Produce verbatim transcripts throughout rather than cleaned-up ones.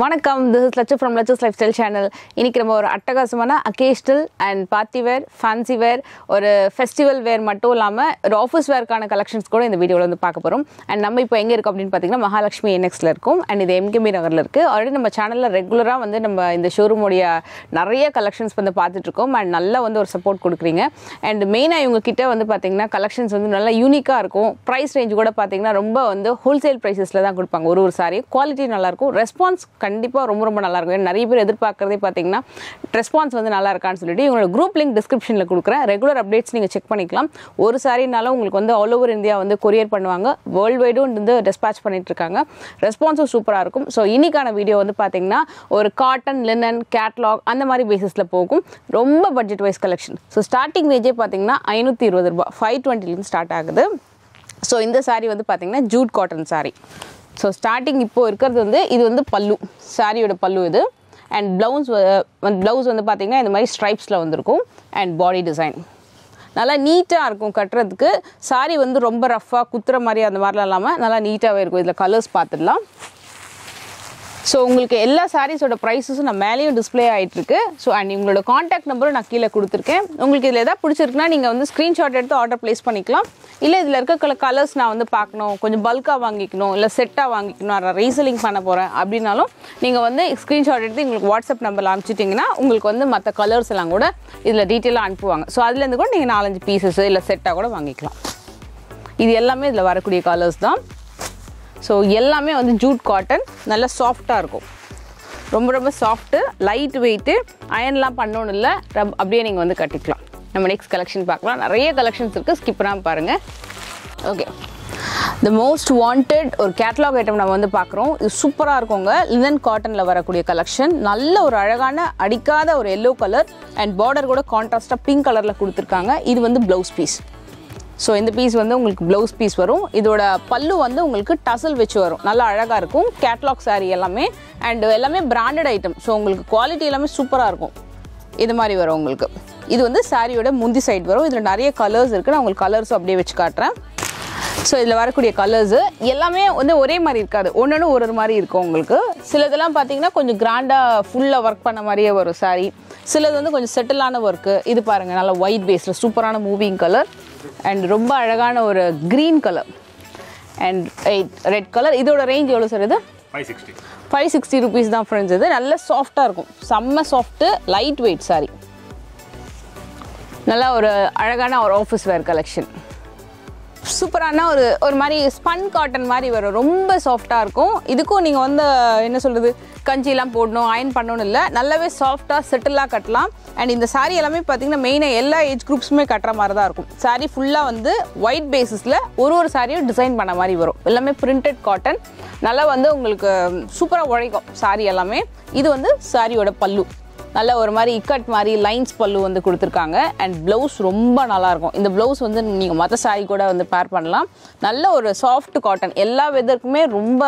Vanakkam, this is Lachu from Lachu's Lifestyle Channel. Today we have an attakasumana occasional and party wear, fancy wear, or festival wear, and office wear collections in the video. And we are here in Mahalakshmi next and this is M K M. Already we have regularly in the showroom collections and we have support. And main collections are unique, price range is wholesale prices, quality response. கண்டிப்பா ரொம்ப ரொம்ப நல்லா இருக்கும். நிறைய பேர் எதிர்பார்க்கிறதே பாத்தீங்கன்னா response வந்து நல்லா இருக்கான்னு சொல்லிட்டு இவங்களோட group link descriptionல கொடுக்கிறேன். ரெகுலர் அப்டேட்ஸ் நீங்க செக் பண்ணிக்கலாம். ஒரு சாரினால உங்களுக்கு வந்து ஆல் ஓவர் இந்தியா வந்து courier பண்ணுவாங்க. வேர்ல்ட் வைட் வந்து dispatch பண்ணிட்டு இருக்காங்க. ரெஸ்பான்ஸும் சூப்பரா இருக்கும். சோ இன்னைக்கான வீடியோ வந்து பாத்தீங்கன்னா ஒரு காட்டன், லினன், கேட்டலாக் அந்த மாதிரி பேசிஸ்ல போகும். ரொம்ப budget wise collection. So starting ரேஞ்சே பாத்தீங்கன்னா ஐநூத்தி இருபது ரூபாய் five twenty ல இருந்து ஸ்டார்ட் ஆகுது. சோ இந்த சாரி வந்து பாத்தீங்கன்னா jute cotton sorry. So starting இப்போ இருக்குது வந்து இது வந்து பல்லு சாரியோட பல்லு இது and blouse blouse வந்து பாத்தீங்கன்னா இந்த மாதிரி stripesல வந்திருக்கும் and body design நல்லா நீட்டா இருக்கும் கட்டிறதுக்கு saree வந்து ரொம்ப ரஃபா குத்துற மாதிரி அந்த மாதிரி இல்லாம நல்லா நீட்டாவே இருக்கும் இதல கலர்ஸ் பாத்துடலாம் So, உங்களுக்கு எல்லா சாரீஸோட prices நான் மேலயும் டிஸ்ப்ளே ஆயிட்டு இருக்கு. So, and உங்களோட कांटेक्ट நம்பரும் நான் கீழ கொடுத்திருக்கேன். உங்களுக்கு இதல ஏதா பிடிச்சிருக்குனா நீங்க வந்து ஸ்கிரீன்ஷாட் எடுத்து ஆர்டர் பிளேஸ் பண்ணிக்கலாம். இல்ல இதல இருக்க கலர்ஸ் நான் வந்து பார்க்கணும், கொஞ்சம் பல்கா வாங்கிக்கணும், இல்ல செட்டா வாங்கிக்கணும், அரை ரீசெல்லிங் பண்ண போறேன் அப்படினாலும் நீங்க வந்து ஸ்கிரீன்ஷாட் எடுத்து உங்களுக்கு WhatsApp நம்பர்ல அனுப்பிச்சிட்டீங்கனா உங்களுக்கு வந்து மத்த கலர்ஸ் எல்லாம் கூட இதல டீடைலா அனுப்புவாங்க. So, அதுல இருந்து கூட நீங்க நாலஞ்சு பீசஸ் இல்ல செட்டா கூட வாங்கிக்கலாம். இது எல்லாமே இதல வரக்கூடிய கலர்ஸ் தான். So, எல்லாமே வந்து ஜூட் காட்டன் நல்ல சாஃப்ட்டா இருக்கும். ரொம்ப ரொம்ப சாஃப்ட், லைட் weight, அயன்லாம் பண்ணனும் இல்ல, அப்படியே நீங்க வந்து கட்டிக்கலாம். நம்ம நெக்ஸ்ட் கலெக்ஷன் பார்க்கலாம். நிறைய கலெக்ஷன்ஸ் இருக்கு, ஸ்கிப் பண்ணாம பாருங்க. ஓகே. The most wanted ஒரு கேட்டலாக் ஐட்டம் நாம வந்து பார்க்கறோம். இது சூப்பரா இருக்குங்க. லினன் காட்டன்ல வரக்கூடிய கலெக்ஷன். நல்ல ஒரு அழகான அடிக்காத ஒரு yellow color and border கூட கான்ட்ராஸ்டா pink கலர்ல கொடுத்திருக்காங்க. இது வந்து blouse piece. So இந்த பீஸ் வந்து உங்களுக்கு blouse piece வரும். இதோட பல்லு வந்து உங்களுக்கு tassel வெச்சு வரும். நல்ல அழகா இருக்கும். கேட்டலாக் saree எல்லாமே and எல்லாமே branded item. So உங்களுக்கு quality எல்லாமே சூப்பரா இருக்கும். இது மாதிரி வரும் உங்களுக்கு. இது வந்து சாரியோட முந்தி சைடு வரும். இதுல நிறைய கலர்ஸ் இருக்கு. நான் உங்களுக்கு கலர்ஸ் அப்படியே வெச்சு காட்றேன். So இதுல வரக்கூடிய கலர்ஸ் எல்லாமே வந்து ஒரே மாதிரி இருக்காது. ஒவ்வொண்ணு ஒரு மாதிரி இருக்கும் உங்களுக்கு. சிலதெல்லாம் பாத்தீங்கன்னா கொஞ்சம் கிராண்டா ஃபுல்லா வர்க் பண்ண மாதிரியே வரும் saree. சிலது வந்து கொஞ்சம் செட்டிலான வர்க். இது பாருங்க நல்ல white baseல சூப்பரான மூவிங் கலர். And ரொம்ப அழகான ஒரு green color and red color இதோட range எவ்வளவு சார் இது five sixty five sixty rupees தான் friends இது நல்ல சாஃப்ட்டா இருக்கும் செம்ம சாஃப்ட் லைட் weight saree நல்ல ஒரு அழகான ஒரு ஆபீஸ் wear collection சூப்பரான ஒரு ஒரு மாதிரி ஸ்பன் காட்டன் மாதிரி வரும் ரொம்ப சாஃப்ட்டா இருக்கும் இதுக்கு நீங்க வந்து என்ன சொல்றது கஞ்சி எல்லாம் போடணும் அயன் பண்ணனும் இல்ல நல்லவே சாஃப்ட்டா செட்டிலா கட்டலாம் and இந்த saree எல்லாமே பாத்தீங்கன்னா மெயினா எல்லா ஏஜ் குரூப்ஸ்மே கட்டற மாதிரி தான் இருக்கும் saree ஃபுல்லா வந்து white basisல ஒரு ஒரு saree-யும் டிசைன் பண்ண மாதிரி வரும் எல்லாமே printed cotton நல்ல வந்து உங்களுக்கு சூப்பரா உழைக்கும் saree எல்லாமே இது வந்து saree-யோட பல்லு நல்ல ஒரு மாதிரி இக்கட் மாதிரி லைன்ஸ் பல்லு வந்து கொடுத்திருக்காங்க and blouse ரொம்ப நல்லா இருக்கும் இந்த blouse வந்து நீங்க மத்த saree கூட வந்து pair பண்ணலாம் நல்ல ஒரு soft cotton எல்லா வெதருக்குமே ரொம்ப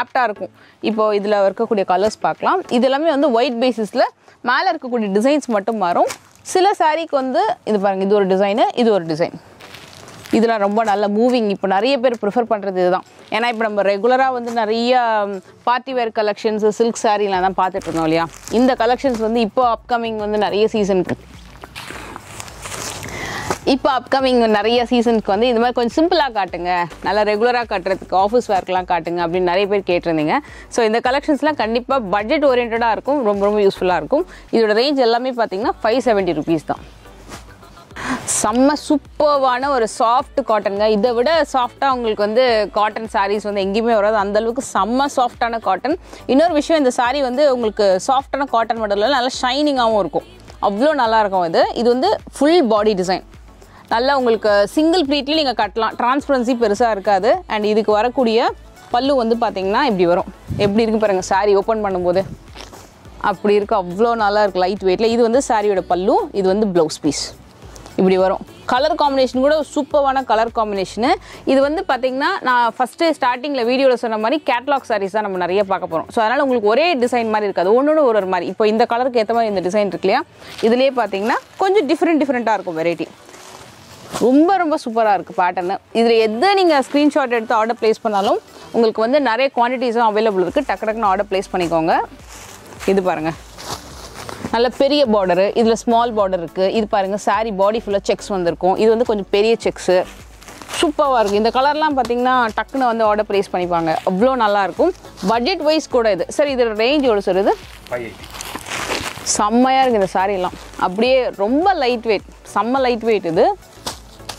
ஆப்டா இருக்கும் இப்போ இதுல வரக்கூடிய கலர்ஸ் பார்க்கலாம் இதெல்லாம் வந்து white basisல மேல இருக்கக்கூடிய டிசைன்ஸ் மட்டும் மாறும் சில சாரிக்கு வந்து இது பாருங்க இது ஒரு டிசைன் இது ஒரு டிசைன் இதெல்லாம் ரொம்ப நல்ல மூவிங் இப்போ நிறைய பேர் பிரெஃபர் பண்றது இதுதான் ஏனா இப்போ நம்ம ரெகுலரா வந்து நிறைய party wear collections silk saree லாம் தான் பார்த்துட்டு இருக்கோம் இல்லையா இந்த collections வந்து இப்போ upcoming வந்து நிறைய சீசனுக்கு இப்போ upcoming நிறைய சீசனுக்கு வந்து இந்த மாதிரி கொஞ்சம் சிம்பிளா காட்டுங்க நல்ல ரெகுலரா கட்டறதுக்கு ஆபீஸ் வேர்க்கலாம் காட்டுங்க அப்படி நிறைய பேர் கேட்டிருந்தீங்க சோ இந்த கலெக்ஷன்ஸ்லாம் கண்டிப்பா பட்ஜெட் oriented-ஆ இருக்கும் ரொம்ப ரொம்ப யூஸ்ஃபுல்லா இருக்கும் இதோட ரேஞ்ச் எல்லாமே பாத்தீங்கன்னா five seventy rupees தான் செம்ம சூப்பரான ஒரு சாஃப்ட் காட்டன்ங்க இத விட சாஃப்ட்டா உங்களுக்கு வந்து காட்டன் sarees வந்து எங்கயுமே வராது அந்த அளவுக்கு செம்ம சாஃப்ட்டான காட்டன் இன்னொரு விஷயம் இந்த saree வந்து உங்களுக்கு சாஃப்ட்டான காட்டன் மாடல்ல நல்ல ஷைனிங்காவும் இருக்கும் அவ்ளோ நல்லா இருக்கும் இது இது வந்து full body design நல்லா உங்களுக்கு சிங்கிள் ப்ளீட்ல நீங்க கட்டலாம் ட்ரான்ஸ்பரன்சி பெருசா இருக்காது and இதுக்கு வரக்கூடிய பல்லு வந்து பாத்தீங்கன்னா இப்படி வரும் எப்படி இருக்கு பாருங்க saree ஓபன் பண்ணும்போது அப்படி இருக்கு அவ்ளோ நல்லா இருக்கு லைட் weightல இது வந்து saree-யோட பல்லு இது வந்து blouse piece இப்படி வரும் கலர் காம்பினேஷன் கூட சூப்பரான கலர் காம்பினேஷன் இது வந்து பாத்தீங்கன்னா நான் ஃபர்ஸ்ட் ஸ்டார்டிங்ல வீடியோல சொன்ன மாதிரி கேட்டலாக் sarees தான் நம்ம நிறைய பார்க்க போறோம் சோ அதனால உங்களுக்கு ஒரே டிசைன் மாதிரி இருக்காது ஒவ்வொண்ணு ஒரு ஒரு மாதிரி இப்போ இந்த கலருக்கு ஏத்த மாதிரி இந்த டிசைன் இருக்குலையா இதுலயே பாத்தீங்கன்னா கொஞ்சம் டிஃபரண்ட் டிஃபரண்டா இருக்கும் வெரைட்டி ரொம்ப ரொம்ப சூப்பரா இருக்கு பாட்டர்ன் இதுல எதை நீங்க ஸ்கிரீன்ஷாட் எடுத்து ஆர்டர் பிளேஸ் பண்ணாலும் உங்களுக்கு வந்து நிறைய குவாண்டிட்டீஸும் அவைலபிள் இருக்கு. டக்கு டக்குன்னு ஆர்டர் பிளேஸ் பண்ணிக்கோங்க. இது பாருங்க, நல்ல பெரிய border, இதுல ஸ்மால் border இருக்கு. இது பாருங்க, saree body full checks வந்திருக்கும். இது வந்து கொஞ்சம் பெரிய checks. சூப்பரா இருக்கு. இந்த கலர்லாம் பாத்தீங்கன்னா டக்குன்னு வந்து ஆர்டர் பிளேஸ் பண்ணிப்பாங்க. அவ்ளோ நல்லா இருக்கும். பட்ஜெட் வைஸ் கூட இது. சரி, இது ரேஞ்ச் எவ்வளவு சார்? இது five eighty. செம்மையா இருக்கு இந்த saree எல்லாம். அப்படியே ரொம்ப லைட் weight. செம்ம லைட் weight இது.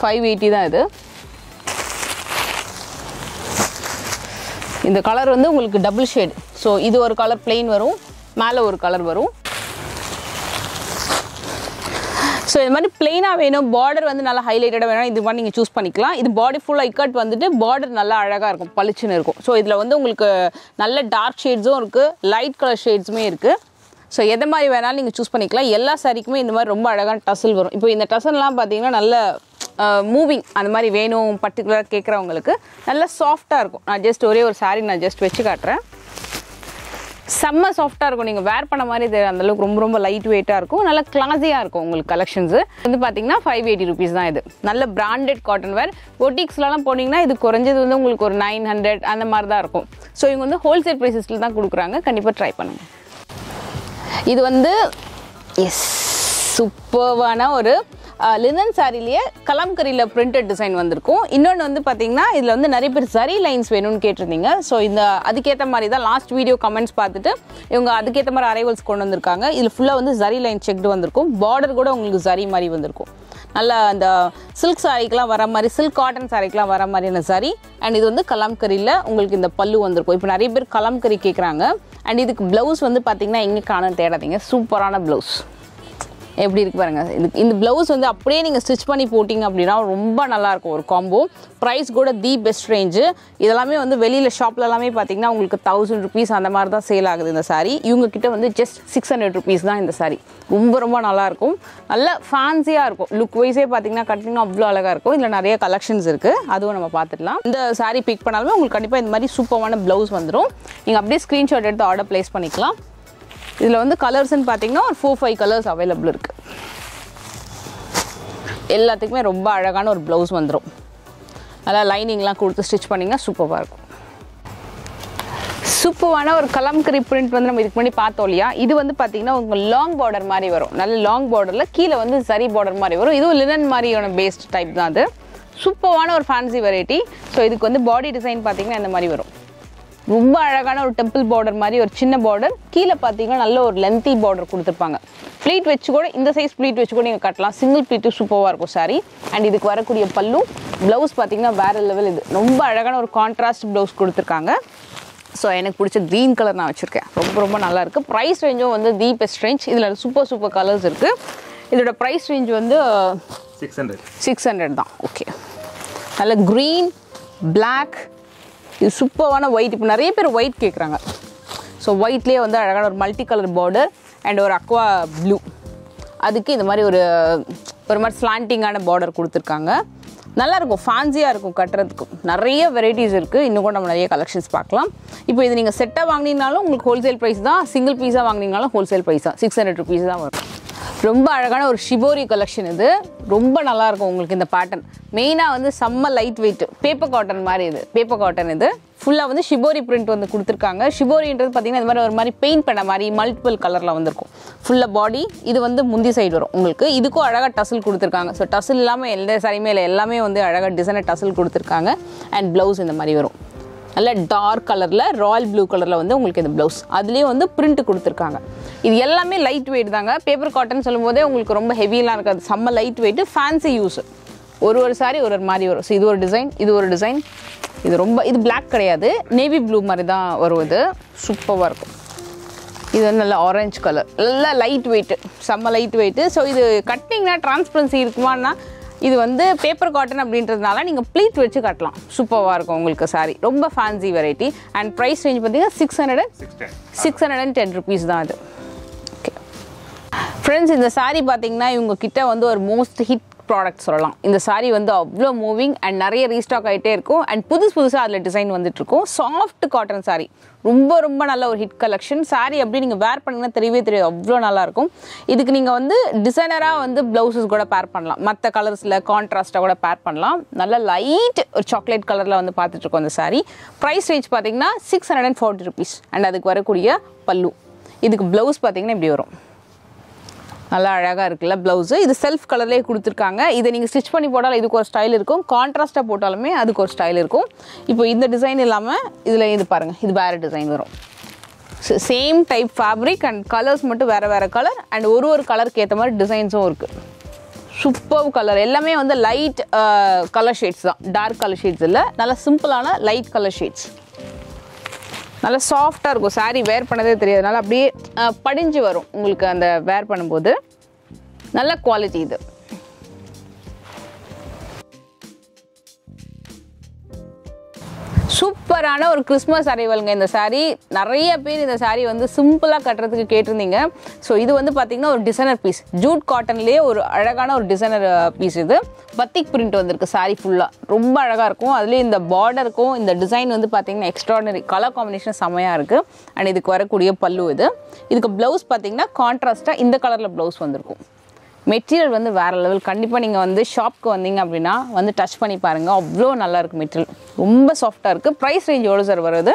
five eighty தான் இது. இந்த கலர் வந்து உங்களுக்கு டபுள் ஷேட். சோ இது ஒரு கலர் plain வரும், மேல ஒரு கலர் வரும். So, if you have a plain border, you can highlight choose this body full cut, the border is very beautiful. So, you have dark shades and light color shades. So, you can choose this. All sarees have a tussle. Now, this tussle is moving. It's particular cake. It's soft. I just wear a saree. Summer soft are going to wear Panamari there and the look room room lightweight are cool, a classy are cool collections. The Patina five eighty rupees neither. Nala branded cotton wear, boutiques lalam ponina, the Koranjas nine hundred and the Mardarco. So you on the wholesale prices till the Kudukranga can you try Panama? This one the yes, supervana or Uh, linen saree liye kalamkari la printed design vandirukku. Innonu vandu pathina idla vandu nariya per saree lines venum ketrindinga. So inda aduketha mari da last video comments paathittu ivanga aduketha mari arrivals kondu vandirukanga. Idla fulla vandu saree line checked vandirukku. Border kuda ungalku saree mari vandirukku. Nalla and silk saree kala vara mari, silk cotton saree kala vara mari na saree and idu vandu kalamkari la ungalku inda pallu vandirukku. Ipo nariya per kalamkari kekranga and idukku blouse vandu pathina enga kaana thedadinga. Superana blouse. எப்படி இருக்கு பாருங்க. இந்த blouse வந்து அப்படியே நீங்க stitch பண்ணி போடிங்க அப்படினா ரொம்ப நல்லா இருக்கும். ஒரு காம்போ price கூட தி பெஸ்ட் ரேஞ்ச். இதெல்லாம் வந்து வெளியில ஷாப்ல எல்லாமே பாத்தீங்கன்னா உங்களுக்கு one thousand rupees அந்த மாதிரி தான் சேல் ஆகுது இந்த saree. இவங்க கிட்ட வந்து just six hundred rupees தான் இந்த saree. ரொம்ப ரொம்ப நல்லா இருக்கும். நல்ல ஃபேன்சியா இருக்கும். லுக் வைஸே பாத்தீங்கன்னா கட்டிங் அவ்ளோ அழகா இருக்கும். இதுல நிறைய கலெக்ஷன்ஸ் இருக்கு. அதுவும் நம்ம பாத்துடலாம். இந்த saree பிக் பண்ணாலுமே உங்களுக்கு கண்டிப்பா இந்த மாதிரி சூப்பரான blouse வந்துரும். நீங்க அப்படியே ஸ்கிரீன்ஷாட் எடுத்து ஆர்டர் பிளேஸ் பண்ணிக்கலாம். இதுல வந்து கலர்ஸ் ன்னு பாத்தீங்கன்னா ஒரு four five கலர்ஸ் அவேலபிள் இருக்கு. எல்லாத்துக்குமே ரொம்ப அழகான ஒரு blouse வந்திரும். நல்லா லைனிங்லாம் கொடுத்து ஸ்டிட்ச் பண்ணீங்க சூப்பரா இருக்கும். சூப்பரான ஒரு கலம்கரி பிரிண்ட் வந்து நம்ம இதுக்கு முன்னாடி பார்த்தோம்லையா. இது வந்து பாத்தீங்கன்னா உங்களுக்கு லாங் border மாதிரி வரும். நல்ல லாங் borderல கீழ வந்து saree border மாதிரி வரும். இதுவும் linen மாதிரியான based டைப் தான் அது. சூப்பரான ஒரு fancy variety. சோ இதுக்கு வந்து body design பாத்தீங்கன்னா இந்த மாதிரி வரும். ரொம்ப அழகான ஒரு டெம்பிள் border மாதிரி ஒரு சின்ன border, கீழ பாத்தீங்கன்னா நல்ல ஒரு லெந்தி border கொடுத்திருப்பாங்க. ப்ளீட் வெச்சு கூட இந்த சைஸ் ப்ளீட் வெச்சு கூட நீங்க கட்டலாம். சிங்கிள் ப்ளீட் சூப்பரா இருக்கும் saree. and இதுக்கு வரக்கூடிய பல்லு blouse பாத்தீங்கன்னா வேற லெவல். இது ரொம்ப அழகான ஒரு கான்ட்ராஸ்ட் blouse கொடுத்திருக்காங்க. சோ எனக்கு பிடிச்ச green கலர் நான் வச்சிருக்கேன். ரொம்ப ரொம்ப நல்லா இருக்கு. price range வந்து the best range. இதுல சூப்பர் சூப்பர் கலர்ஸ் இருக்கு. இதோட price range வந்து six hundred six hundred தான். ஓகே, நல்ல green black. This is super white. People white kekkranga. So white layer vanda alagana or multicolor border and or aqua blue. Adukku indha mari or or mari slanting ana border kuduthirukanga. Nalla irukum, fancy ah irukum kattradhukku. Nariya varieties irukku. Innum kuda nam nariya collections paakalam. Ipo idu neenga set ah vaanginaalum ungalku wholesale price da, single piece ah vaanginaalum wholesale price da six hundred rupees da varum. ரொம்ப அழகான ஒரு shibori collection இது. ரொம்ப நல்லா இருக்கும் உங்களுக்கு இந்த pattern. மெயினா வந்து செம்ம லைட் weight paper cotton மாதிரி இது. paper cotton இது. ஃபுல்லா வந்து shibori print வந்து கொடுத்திருக்காங்க. shiboriன்றது பாத்தீங்கன்னா இந்த மாதிரி ஒரு மாதிரி பெயிண்ட் பண்ண மாதிரி மல்டிபிள் கலர்ல வந்திருக்கும். ஃபுல்லா பாடி இது வந்து முந்தி சைடு வரும் உங்களுக்கு. இதுக்கு அழகா டசல் கொடுத்திருக்காங்க. சோ டசல் இல்லாம எல்லா saree மேல எல்லாமே வந்து அழகா டிசைன் டசல் கொடுத்திருக்காங்க. and blouse இந்த மாதிரி வரும். நல்ல டார்க் கலர்ல ராயல் ப்ளூ கலர்ல வந்து உங்களுக்கு இந்த blouse. அதுலயே வந்து print கொடுத்திருக்காங்க. இது எல்லாமே லைட் weight தாங்க. பேப்பர் காட்டன் சொல்லும்போதே உங்களுக்கு ரொம்ப ஹெவிலாம் இருக்காது. செம்ம லைட் weight, ஃபேன்சி யூஸ். ஒரு ஒரு saree ஒரு ஒரு மாதிரி வரும். சோ இது ஒரு டிசைன், இது ஒரு டிசைன். இது ரொம்ப இது black கிடையாது, நேவி ப்ளூ மாதிரி தான் வரும். இது சூப்பரா இருக்கும். இது நல்ல orange கலர். நல்ல லைட் weight, செம்ம லைட் weight. சோ இது கட்டிங்னா டிரான்ஸ்பரன்சி இருக்குமானா இது வந்து பேப்பர் காட்டன் அப்படின்றதுனால நீங்க ப்ளீட் வெச்சு கட்டலாம். சூப்பரா இருக்கும் உங்களுக்கு saree. ரொம்ப fancy variety and price range பாத்தீங்க six hundred six ten rupees தான் இது. ஓகே फ्रेंड्स, இந்த saree பாத்தீங்கன்னா இவங்க கிட்ட வந்து ஒரு most hit products. This saree is moving and restock and pudus design soft cotton saree. Rumba rumba nalla or hit collection. Saree abdi neenga wear pannina theriyave theriyave avlo nalla irukum. Idukku neenga vandu designer ah vandu blouses kuda pair pannalam. Matta colors la contrast kuda pair pannalam. Nalla light or chocolate color la vandu paathitirukkom indha saree. Price range pathina six hundred forty rupees and adukku varakuriya pallu. Idukku blouse pathina ipdi varum. Nalla alaga irukla blouse. Idu self color la kuduthirukanga. Idha neenga stitch panni podala idukku or style irukum. Contrast ah potalume adukku or style irukum. Ipo indha design illama idhula idu parunga. Idu bare design varum. So, same type fabric and colors mattum vera vera color and oru oru color ku etha mari designs um irukku. Superb color. Ellame vanda light uh, color shades da. Dark color shades illa. Nalla simple ana light color shades. Nalla soft ah irukum saree wear pannadhe theriyadanaal அப்படியே படிஞ்சு வரும் உங்களுக்கு அந்த wear பண்ணும்போது நல்ல quality இது சூப்பரான ஒரு கிறிஸ்மஸ் அரைவல்ங்க இந்த saree நிறைய பேர் இந்த saree வந்து சிம்பிளா கட்டறதுக்கு கேட்டிருந்தீங்க சோ இது வந்து பாத்தீங்கன்னா ஒரு டிசைனர் பீஸ் ஜூட் காட்டன்லயே ஒரு அழகான ஒரு டிசைனர் பீஸ் இது batik print வந்திருக்கு saree full-ஆ ரொம்ப அழகா இருக்கும் அதுல இந்த border-க்கும் இந்த design வந்து பாத்தீங்கன்னா extraordinary color combination செமையா இருக்கு and இதுக்கு வரக்கூடிய பல்லு இது இதுக்கு blouse பாத்தீங்கன்னா contrast-ஆ இந்த கலர்ல blouse வந்திருக்கும் material வந்து வேற லெவல் கண்டிப்பா நீங்க வந்து ஷாப்க்கு வந்தீங்க அப்படினா வந்து டச் பண்ணி பாருங்க அவ்ளோ நல்லா இருக்கு மெட்டீரியல் ரொம்ப சாஃப்ட்டா இருக்கு பிரைஸ் ரேஞ்ச் எவ்வளவு சார் வருது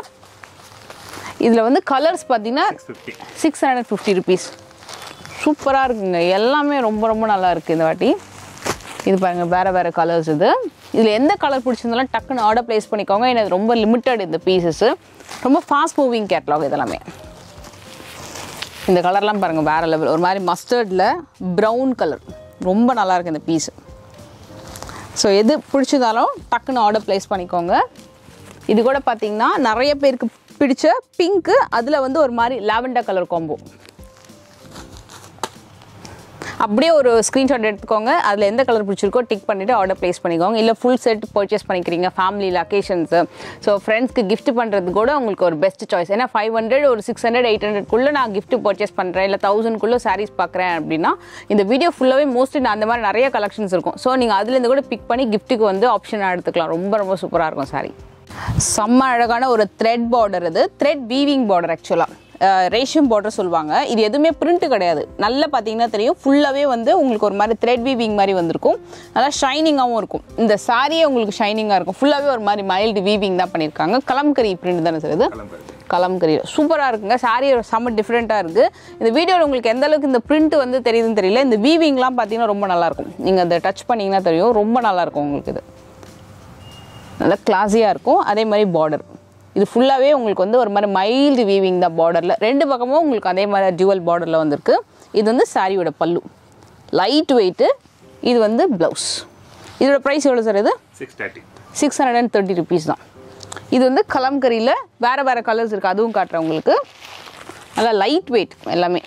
இதுல வந்து கலர்ஸ் பாத்தீங்கன்னா six hundred fifty rupees சூப்பரா இருக்குங்க எல்லாமே ரொம்ப ரொம்ப நல்லா இருக்கு இந்த வாட்டி இது பாருங்க வேற வேற கலர்ஸ் இது இதுல எந்த கலர் பிடிச்சிருந்தாலும் டக்குன்னு ஆர்டர் பிளேஸ் பண்ணிக்கோங்க இது ரொம்ப லிமிட்டட் இந்த பீசஸ் ரொம்ப ஃபாஸ்ட் மூவிங் கேட்டலாக் இதெல்லாம் இந்த கலர்லாம் பாருங்க வேற லெவல் ஒரு மாதிரி மஸ்டர்ட்ல பிரவுன் கலர் ரொம்ப நல்லா இருக்கு இந்த பீஸ் சோ எது பிடிச்சதாலும் டக்குன்னு ஆர்டர் பிளேஸ் பண்ணிக்கோங்க இது கூட பாத்தீங்கன்னா நிறைய பேருக்கு பிடிச்ச பிங்க் அதுல வந்து ஒரு மாதிரி லாவெண்டர் கலர் காம்போ அப்படியே ஒரு ஸ்கிரீன்ஷாட் எடுத்துக்கோங்க அதுல எந்த கலர் பிடிச்சிருக்கோ டிக் பண்ணிட்டு ஆர்டர் பிளேஸ் பண்ணிக்கோங்க இல்ல ஃபுல் செட் பர்சேஸ் பண்ணிக்கிறீங்க ஃபேமிலி லொகேஷன்ஸ் சோ फ्रेंड्सக்கு gift பண்றது கூட உங்களுக்கு ஒரு பெஸ்ட் சாய்ஸ் ஏனா five hundred ஒரு six hundred eight hundred குள்ள நான் gift பர்சேஸ் பண்றேன் இல்ல one thousand குள்ள sarees பார்க்கறேன் அப்படினா இந்த வீடியோ ஃபுல்லாவே மோஸ்ட்லி நான் அந்த மாதிரி நிறைய கலெக்ஷன்ஸ் இருக்கும் சோ நீங்க அதுல இருந்து கூட பிக் பண்ணி gift-க்கு வந்து ஆப்ஷனா எடுத்துக்கலாம் ரொம்ப ரொம்ப சூப்பரா இருக்கும் saree செம்ம அழகான ஒரு thread border இது thread weaving border actually Uh, ration border solvanga. This is a print kadayadu. Nalla pathina theriyum fullave vande ungalku or mari thread weaving mari vandirukum. Nalla shining avum irukum. Indha saree ungalku shining ah irukum. Fullave or mari mild weaving da pannirukanga. Kalamkari print dhaan sir idu. Kalamkari. Super ah irukanga. Saree some different ah irukku. Indha video la ungalku endha alukku indha print vande theriyudhu theriyala. Indha weaving la pathina romba nalla irukum. Neenga adha touch pannina theriyum romba nalla irukum ungalku idu. Nalla classy ah irukum. Adhe mari border இது ஃபுல்லாவே உங்களுக்கு வந்து ஒரு மாதிரி mild weaving தான் borderல ரெண்டு பக்கமும் உங்களுக்கு அதே மாதிரி டுவல் borderல வந்திருக்கு இது வந்து சாரியோட பல்லு லைட் weight இது வந்து ப்лауஸ் இதோட பிரைஸ் எவ்வளவு சார் இது six thirty six thirty rupees தான் இது வந்து கலம்கரியில வேற வேற கலர்ஸ் இருக்கு அதுவும் காட்றேன் உங்களுக்கு நல்ல லைட் weight எல்லாமே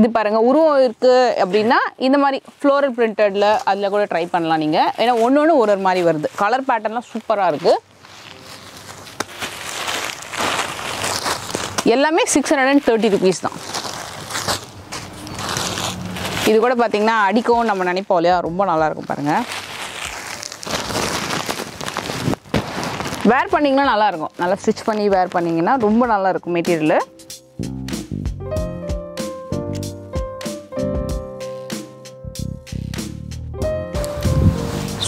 இது பாருங்க உருவம் இருக்கு அப்படினா இந்த மாதிரி floral printedல அதல கூட ட்ரை பண்ணலாம் நீங்க ஏனா ஒவ்வொண்ணு ஒவ்வொரு மாதிரி வருது கலர் பேட்டர்ன்லாம் சூப்பரா இருக்கு எல்லாமே six hundred thirty rupees தான் இது கூட பாத்தீங்கன்னா அடிக்கும் நம்ம நினைப்போம்லையா ரொம்ப நல்லா இருக்கும் பாருங்க wear பண்ணீங்கன்னா நல்லா இருக்கும் நல்லா stitch பண்ணி wear பண்ணீங்கன்னா ரொம்ப நல்லா இருக்கும் மெட்டீரியல்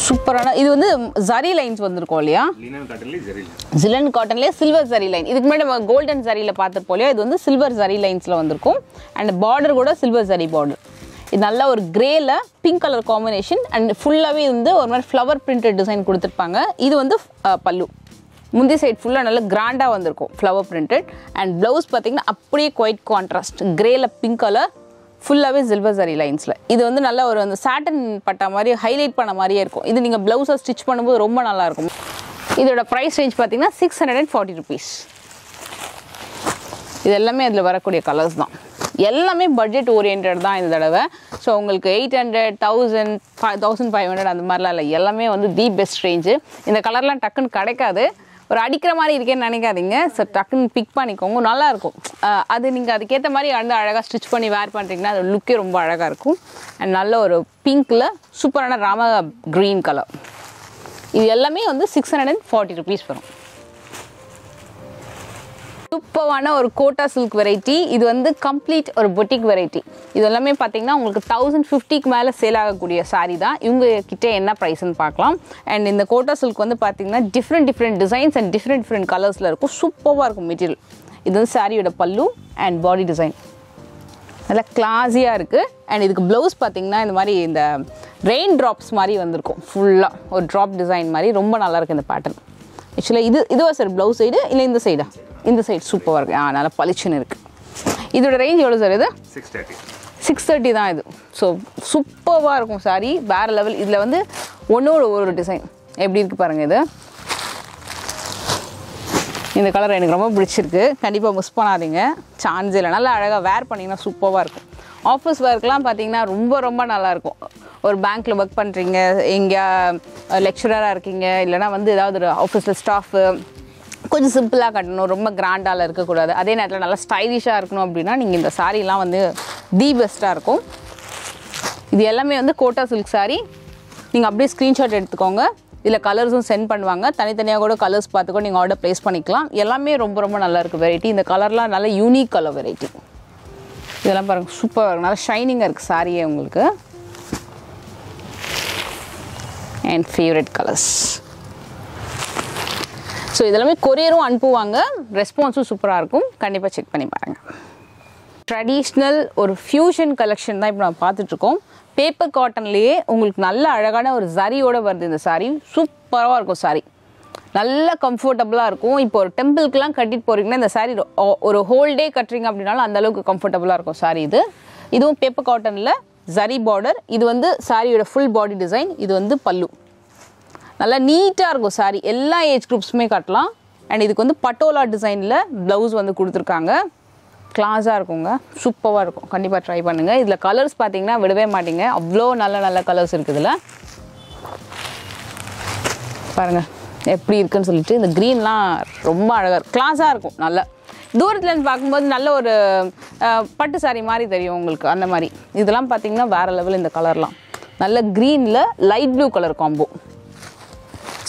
சூப்பரான இது வந்து zari lines வந்திருக்கோம்லையா linen cottonல zari lines linen cottonல silver zari line இதுக்கு மேல நம்ம golden zari-ல பாத்துறோம்லையா இது வந்து silver zari lines-ல வந்திருக்கும் and border கூட silver zari border இது நல்ல ஒரு grey-ல pink color combination and full-ஆவே வந்து ஒரு மாதிரி flower printed design கொடுத்திருப்பாங்க இது வந்து பல்லு முந்தி சைடு full-ஆ நல்ல grand-ஆ வந்திருக்கும் flower printed and blouse பாத்தீங்கன்னா அப்படியே quite contrast grey-ல pink color full-ஆவே silver zari lines-ல இது வந்து நல்ல ஒரு அந்த satin பட்டா மாதிரி ஹைலைட் பண்ண மாதிரியே இருக்கும் இது நீங்க blouse stitch பண்ணும்போது ரொம்ப நல்லா இருக்கும் இதோட price range பாத்தீங்கன்னா six hundred forty rupees இது எல்லாமே அதுல வரக்கூடிய colors தான் எல்லாமே budget oriented தான் இந்த தடவை சோ உங்களுக்கு eight hundred one thousand fifteen hundred அந்த மாதிரில எல்லாமே வந்து the best range இந்த கலர்லாம் டக்குன்னு கிடைக்காது ஒரு அடிக்கிற மாதிரி இருக்கேன்னு நினைக்காதீங்க. சோ டக்குன்னு பிக் பண்ணிக்கோங்க, நல்லா இருக்கும். அது நீங்க அதுக்கேற்ற மாதிரி வந்து அழகாக ஸ்டிச் பண்ணி வேர் பண்ணுறீங்கன்னா அது லுக்கே ரொம்ப அழகாக இருக்கும். அண்ட் நல்ல ஒரு பிங்க்கில் சூப்பரான ராம க்ரீன் கலர். இது எல்லாமே வந்து six hundred and forty rupees வரும். சூப்பரான ஒரு கோட்டா சில்க் வெரைட்டி. இது வந்து கம்ப்ளீட் ஒரு பொட்டிக் வெரைட்டி. இது எல்லாமே பார்த்தீங்கன்னா உங்களுக்கு தௌசண்ட் ஃபிஃப்டிக்கு மேலே சேல் ஆகக்கூடிய சாரீ தான். இவங்ககிட்ட என்ன ப்ரைஸ்ன்னு பார்க்கலாம். அண்ட் இந்த கோட்டா சில்க் வந்து பார்த்தீங்கன்னா different different designs and different different கலர்ஸில் இருக்கும். சூப்பராக இருக்கும் மெட்டீரியல். இது வந்து சாரியோட பல்லு அண்ட் பாடி டிசைன் நல்லா கிளாஸியாக இருக்குது. அண்ட் இதுக்கு ப்ளவுஸ் பார்த்தீங்கன்னா இந்த மாதிரி இந்த ரெயின் ட்ராப்ஸ் மாதிரி வந்திருக்கும். ஃபுல்லாக ஒரு ட்ராப் டிசைன் மாதிரி ரொம்ப நல்லாயிருக்கு இந்த பேட்டர்ன். ஆக்சுவலாக இது இதுவா சார் ப்ளவுஸ் சைடு இல்லை இந்த சைடா? இந்த சைடு சூப்பராக இருக்குது. ஆ நல்லா பளிச்சுன்னு இருக்குது. இதோட ரேஞ்ச் எவ்வளோ சார்? இது சிக்ஸ் தேர்ட்டி சிக்ஸ் தேர்ட்டி தான் இது. ஸோ சூப்பராக இருக்கும் சாரி, வேறு லெவல். இதில் வந்து ஒன்றோட ஒரு டிசைன் எப்படி இருக்குது பாருங்கள். இது இந்த கலர் எனக்கு ரொம்ப பிடிச்சிருக்கு. கண்டிப்பாக மிஸ் பண்ணாதீங்க, சான்ஸ் இல்லை. நல்லா அழகாக வேர் பண்ணிங்கன்னா சூப்பராக இருக்கும். ஆஃபீஸ் ஒர்க்லாம் பார்த்தீங்கன்னா ரொம்ப ரொம்ப நல்லாயிருக்கும். ஒரு பேங்க்கில் ஒர்க் பண்ணுறீங்க, எங்கேயா லெக்சராக இருக்கீங்க, இல்லைனா வந்து ஏதாவது ஒரு ஆஃபீஸில் ஸ்டாஃபு. கொஞ்சம் சிம்பிளாக கட்டணும், ரொம்ப கிராண்டாலாம் இருக்கக்கூடாது. அதே நேரத்தில் நல்லா ஸ்டைலிஷாக இருக்கணும் அப்படின்னா நீங்கள் இந்த சாரீலாம் வந்து தி பெஸ்ட்டாக இருக்கும். இது எல்லாமே வந்து கோட்டா சில்க் சாரீ. நீங்கள் அப்படியே ஸ்க்ரீன்ஷாட் எடுத்துக்கோங்க. இதில் கலர்ஸும் சென்ட் பண்ணுவாங்க. தனித்தனியாக கூட கலர்ஸ் பார்த்துக்கோ நீங்கள் ஆர்டர் ப்ளேஸ் பண்ணிக்கலாம். எல்லாமே ரொம்ப ரொம்ப நல்லாயிருக்கு வெரைட்டி. இந்த கலர்லாம் நல்லா யூனிக் கலர் வெரைட்டி. இதெல்லாம் பாருங்கள் சூப்பராக இருக்கும். நல்லா ஷைனிங்காக இருக்குது சாரியே உங்களுக்கு. And favourite colours. ஸோ இதெல்லாமே கொரியரும் அனுப்புவாங்க. ரெஸ்பான்ஸும் சூப்பராக இருக்கும். கண்டிப்பாக செக் பண்ணி பாருங்கள். ட்ரெடிஷ்னல் ஒரு ஃப்யூஷன் கலெக்ஷன் தான் இப்போ நம்ம பார்த்துட்ருக்கோம். பேப்பர் காட்டன்லேயே உங்களுக்கு நல்ல அழகான ஒரு சரியோடு வருது இந்த சாரீ. சூப்பராக இருக்கும் சாரீ, நல்லா கம்ஃபர்டபுளாக இருக்கும். இப்போ ஒரு டெம்பிள்க்குலாம் கட்டிட்டு போகிறீங்கன்னா இந்த சாரீ ஒரு ஹோல் டே கட்டுறீங்க அப்படின்னாலும் அந்தளவுக்கு கம்ஃபர்டபுளாக இருக்கும் சாரீ. இது இதுவும் பேப்பர் காட்டனில் ஜரி பார்டர். இது வந்து சாரியோட ஃபுல் பாடி டிசைன். இது வந்து பல்லு. நல்லா நீட்டாக இருக்கும் சாரீ, எல்லா ஏஜ் குரூப்ஸுமே கட்டலாம். அண்ட் இதுக்கு வந்து பட்டோலா டிசைனில் ப்ளவுஸ் வந்து கொடுத்துருக்காங்க. கிளாஸாக இருக்குங்க, சூப்பராக இருக்கும். கண்டிப்பாக ட்ரை பண்ணுங்கள். இதில் கலர்ஸ் பார்த்தீங்கன்னா விடவே மாட்டீங்க, அவ்வளோ நல்ல நல்ல கலர்ஸ் இருக்குது. இதில் பாருங்கள் எப்படி இருக்குன்னு சொல்லிட்டு இந்த க்ரீன்லாம் ரொம்ப அழகாக இருக்கும். கிளாஸாக இருக்கும். நல்லா தூரத்துலேருந்து பார்க்கும்போது நல்ல ஒரு பட்டு சாரி மாதிரி தெரியும் உங்களுக்கு. அந்த மாதிரி இதெல்லாம் பார்த்தீங்கன்னா வேறு லெவல். இந்த கலர்லாம் நல்ல க்ரீனில் light blue colour combo.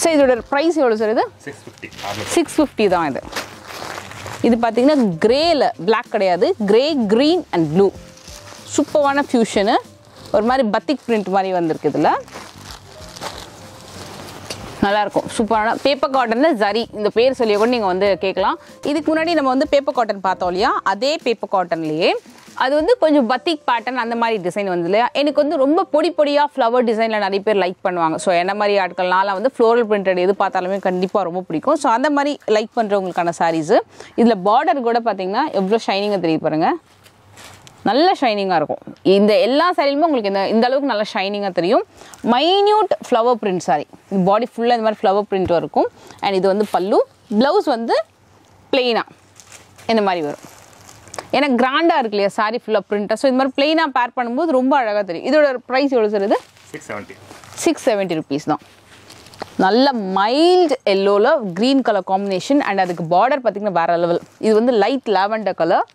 So இதோட ப்ரைஸ் எவ்வளோ சார்? இது சிக்ஸ் ஃபிஃப்டி சிக்ஸ் ஃபிஃப்டி தான் இது. இது பார்த்தீங்கன்னா க்ரேயில், பிளாக் கிடையாது, க்ரே க்ரீன் அண்ட் ப்ளூ. சூப்பரான ஃப்யூஷனு. ஒரு மாதிரி பத்திக் பிரிண்ட் மாதிரி வந்திருக்கு. இதில் நல்லாயிருக்கும். சூப்பரான பேப்பர் காட்டனில் ஜரி. இந்த பேர் சொல்லிய கூட நீங்கள் வந்து கேட்கலாம். இதுக்கு முன்னாடி நம்ம வந்து பேப்பர் காட்டன் பார்த்தோம் இல்லையா, அதே பேப்பர் காட்டன்லேயே அது வந்து கொஞ்சம் பத்திக் பேட்டர்ன் அந்த மாதிரி டிசைன் வந்து இல்லையா. எனக்கு வந்து ரொம்ப பொடி பொடியாக ஃப்ளவர் டிசைனில் நிறைய பேர் லைக் பண்ணுவாங்க. ஸோ என்ன மாதிரி ஆட்கள்னால வந்து ஃப்ளோரல் பிரிண்டட் எது பார்த்தாலுமே கண்டிப்பாக ரொம்ப பிடிக்கும். ஸோ அந்த மாதிரி லைக் பண்ணுறவங்களுக்கான சாரீஸு. இதில் பார்டர் கூட பார்த்தீங்கன்னா எவ்வளோ ஷைனிங்காக தெரிய பாருங்கள். நல்ல ஷைனிங்காக இருக்கும். இந்த எல்லா சாரிலுமே உங்களுக்கு இந்த இந்த அளவுக்கு நல்லா ஷைனிங்காக தெரியும். Minute flower print sorry. இது பாடி ஃபுல்லாக இந்த மாதிரி ஃப்ளவர் பிரிண்ட் இருக்கும். அண்ட் இது வந்து பல்லு. ப்ளவுஸ் வந்து பிளெயினாக இந்த மாதிரி வரும். ஏன்னா கிராண்டாக இருக்கு இல்லையா சாரி ஃபுல்லாக பிரிண்ட்டாக. ஸோ இந்த மாதிரி பிளெயினாக பேர் பண்ணும்போது ரொம்ப அழகாக தெரியும். இதோட ப்ரைஸ் எவ்வளோ சார்? இது six seventy six seventy rupees தான். நல்ல மைல்டு எல்லோவில் க்ரீன் கலர் காம்பினேஷன். அண்ட் அதுக்கு பார்டர் பார்த்திங்கன்னா வேறு லெவல். இது வந்து லைட் லாவெண்டர் கலர்.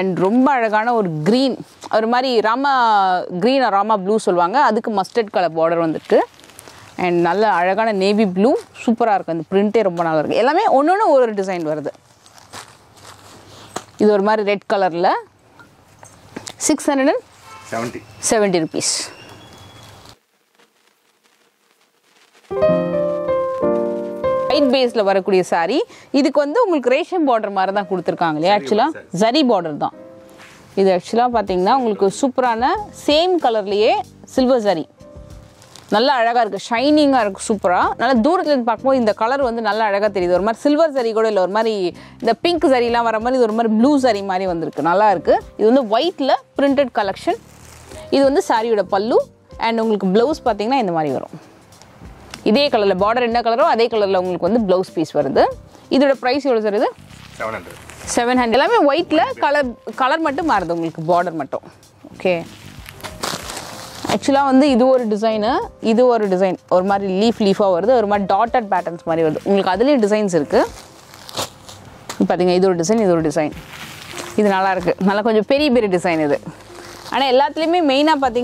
அண்ட் ரொம்ப அழகான ஒரு க்ரீன், ஒரு மாதிரி ராமா க்ரீன் ராமா ப்ளூ சொல்லுவாங்க, அதுக்கு மஸ்டர்ட் கலர் பார்டர் வந்துருக்கு. அண்ட் நல்ல அழகான நேவி ப்ளூ. சூப்பராக இருக்குது. அந்த பிரிண்ட்டே ரொம்ப நல்லா இருக்குது. எல்லாமே ஒன்று ஒன்று ஒரு டிசைன் வருது. இது ஒரு மாதிரி ரெட் கலரில் six hundred and seventy seventy rupees. White பேஸில் வரக்கூடிய சாரீ. இதுக்கு வந்து உங்களுக்கு ரேஷன் பார்டர் மாதிரி தான் கொடுத்துருக்காங்க இல்லையா. ஆக்சுவலாக ஜரி பார்டர் தான் இது. ஆக்சுவலாக பார்த்தீங்கன்னா உங்களுக்கு சூப்பரான சேம் கலர்லேயே சில்வர் ஜரி. நல்லா அழகாக இருக்குது, ஷைனிங்காக இருக்குது. சூப்பராக நல்லா தூரத்துலேருந்து பார்க்கும்போது இந்த கலர் வந்து நல்லா அழகாக தெரியுது. ஒரு மாதிரி சில்வர் ஜரி கூட இல்லை, ஒரு மாதிரி இந்த பிங்க் ஜரிலாம் வர மாதிரி இது ஒரு மாதிரி ப்ளூ ஜரி மாதிரி வந்திருக்கு. நல்லா இருக்குது. இது வந்து ஒயிட்டில் பிரிண்டட் கலெக்ஷன். இது வந்து சாரியோட பல்லு. அண்ட் உங்களுக்கு ப்ளவுஸ் பார்த்தீங்கன்னா இந்த மாதிரி வரும். இதே கலரில் பார்டர் என்ன கலரோ அதே கலரில் உங்களுக்கு வந்து ப்ளவுஸ் பீஸ் வருது. இதோட ப்ரைஸ் எவ்வளோ சார்? இது செவன் ஹண்ட்ரட் செவன் ஹண்ட்ரட் எல்லாமே ஒயிட்டில். கலர் கலர் மட்டும் மாறுது உங்களுக்கு, பார்டர் மட்டும். Okay. Actually, this is a design. This is a design. One leaf leaf and dotted patterns. You have designs. This is a design. This is a design. This is a very very design. And the main border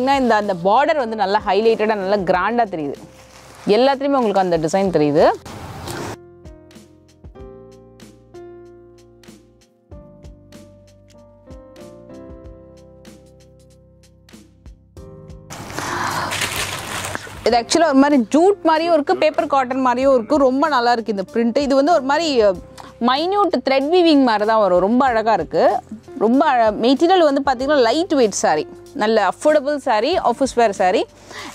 is highlighted and grand. You have a design. It actually is a jute and a paper cotton. It is a print. It is a minute thread weaving. It is a material lightweight saree. Affordable saree, office wear saree.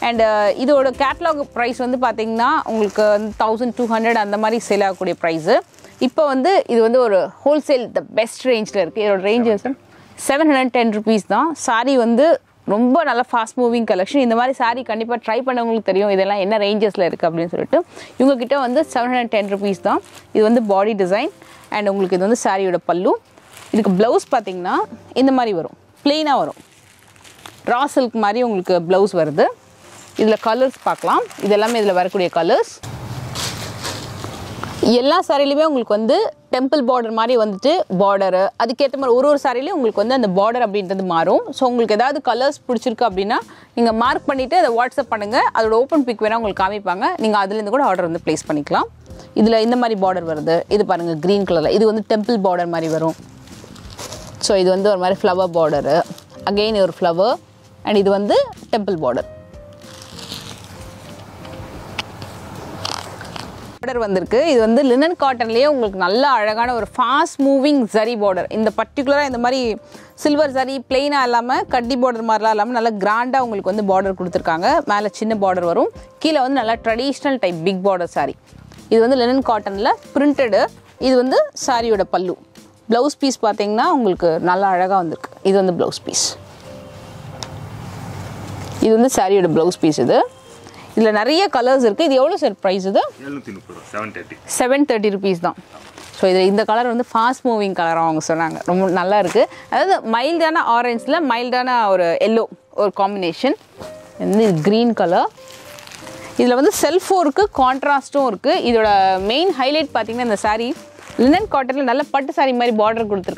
And uh, this catalog price is twelve hundred and sell price. Now, this is wholesale, the best range. This range is seven hundred ten rupees. Saree is ரொம்ப நல்ல fast moving collection. இந்த மாதிரி saree கண்டிப்பா try பண்ணவங்களுக்கு தெரியும் இதெல்லாம் என்ன rangesல இருக்கு அப்படினு சொல்லிட்டு. இவங்க கிட்ட வந்து seven hundred ten rupees தான். இது வந்து body design and உங்களுக்கு இது வந்து saree ஓட பல்லு. இதுக்கு blouse பாத்தீங்கன்னா இந்த மாதிரி வரும். Plain-ஆ வரும். Raw silk மாதிரி உங்களுக்கு blouse வருது. இதுல colors பார்க்கலாம். இதெல்லாம் இதுல வரக்கூடிய colors. எல்லா சாரிலயுமே உங்களுக்கு வந்து டெம்பிள் border மாதிரி வந்துட்டு border அதுக்கு ஏத்த மாதிரி ஒரு ஒரு சாரிலயும் உங்களுக்கு வந்து அந்த border அப்படின்றது மாறும் சோ உங்களுக்கு ஏதாவது கலர்ஸ் பிடிச்சிருக்கு அப்படினா நீங்க மார்க் பண்ணிட்டு அத வாட்ஸ்அப் பண்ணுங்க அதோட ஓபன் பிக் வேணா உங்களுக்கு காமிப்பாங்க நீங்க அதில இருந்து கூட ஆர்டர் வந்து பிளேஸ் பண்ணிக்கலாம் இதுல இந்த மாதிரி border வருது இது பாருங்க green கலர்ல இது வந்து டெம்பிள் border மாதிரி வரும் சோ இது வந்து ஒரு மாதிரி flower border again ஒரு flower and இது வந்து temple border Border வந்திருக்கு இது வந்து linen cotton லயே உங்களுக்கு நல்ல அழகான ஒரு fast moving zari border இந்த particular இந்த மாதிரி silver zari plain ஆ இல்லாம கட்டி border மாதிரிலாம் இல்லாம நல்ல grand ஆ உங்களுக்கு வந்து border கொடுத்திருக்காங்க மேல சின்ன border வரும் கீழ வந்து நல்ல traditional type big border saree இது வந்து linen cotton ல printed இது வந்து சாரியோட பல்லு blouse piece பாத்தீங்கன்னா உங்களுக்கு நல்ல அழகா வந்திருக்கு இது வந்து blouse piece இது வந்து சாரியோட blouse piece இது There are many colors. This is the price of seven thirty. seven thirty rupees. So, this color is a fast moving color. It's mild orange, mild yellow combination. This is green color. This is self-work contrast. The main highlight is the linen cotton. It's a nice border. That's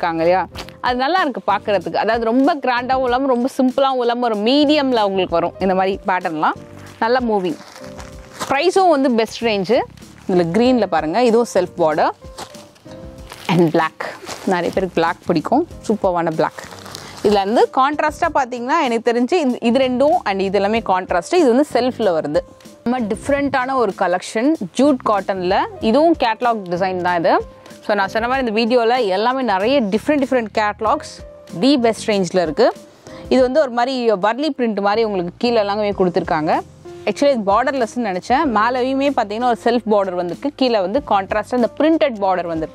very grand, very simple, very medium pattern. Nalla moving. Price is the best range. Green this is self border and black. Black super black. This is contrast and contrast. This is self level. Different collection jute cotton. This is catalog design. So I said in the video there different different catalogs. The best range This is a barley print Actually, it's borderless. There is a self border and a contrast and a printed border. And the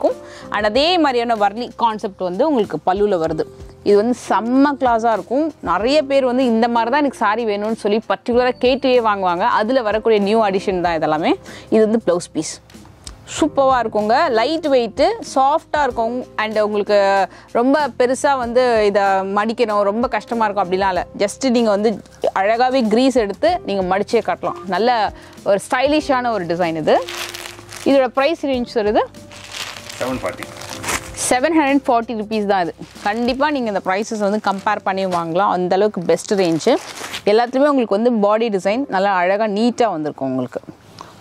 concept is the This is a summer class. There are many people who are particular K two A. A new addition. This is the blouse piece. Super lightweight, soft, and you can use a customer. Just you can grease it and you can use stylish design. This is the price range. seven forty. seven forty rupees. The prices are compared to the best range. You can use body design and neat.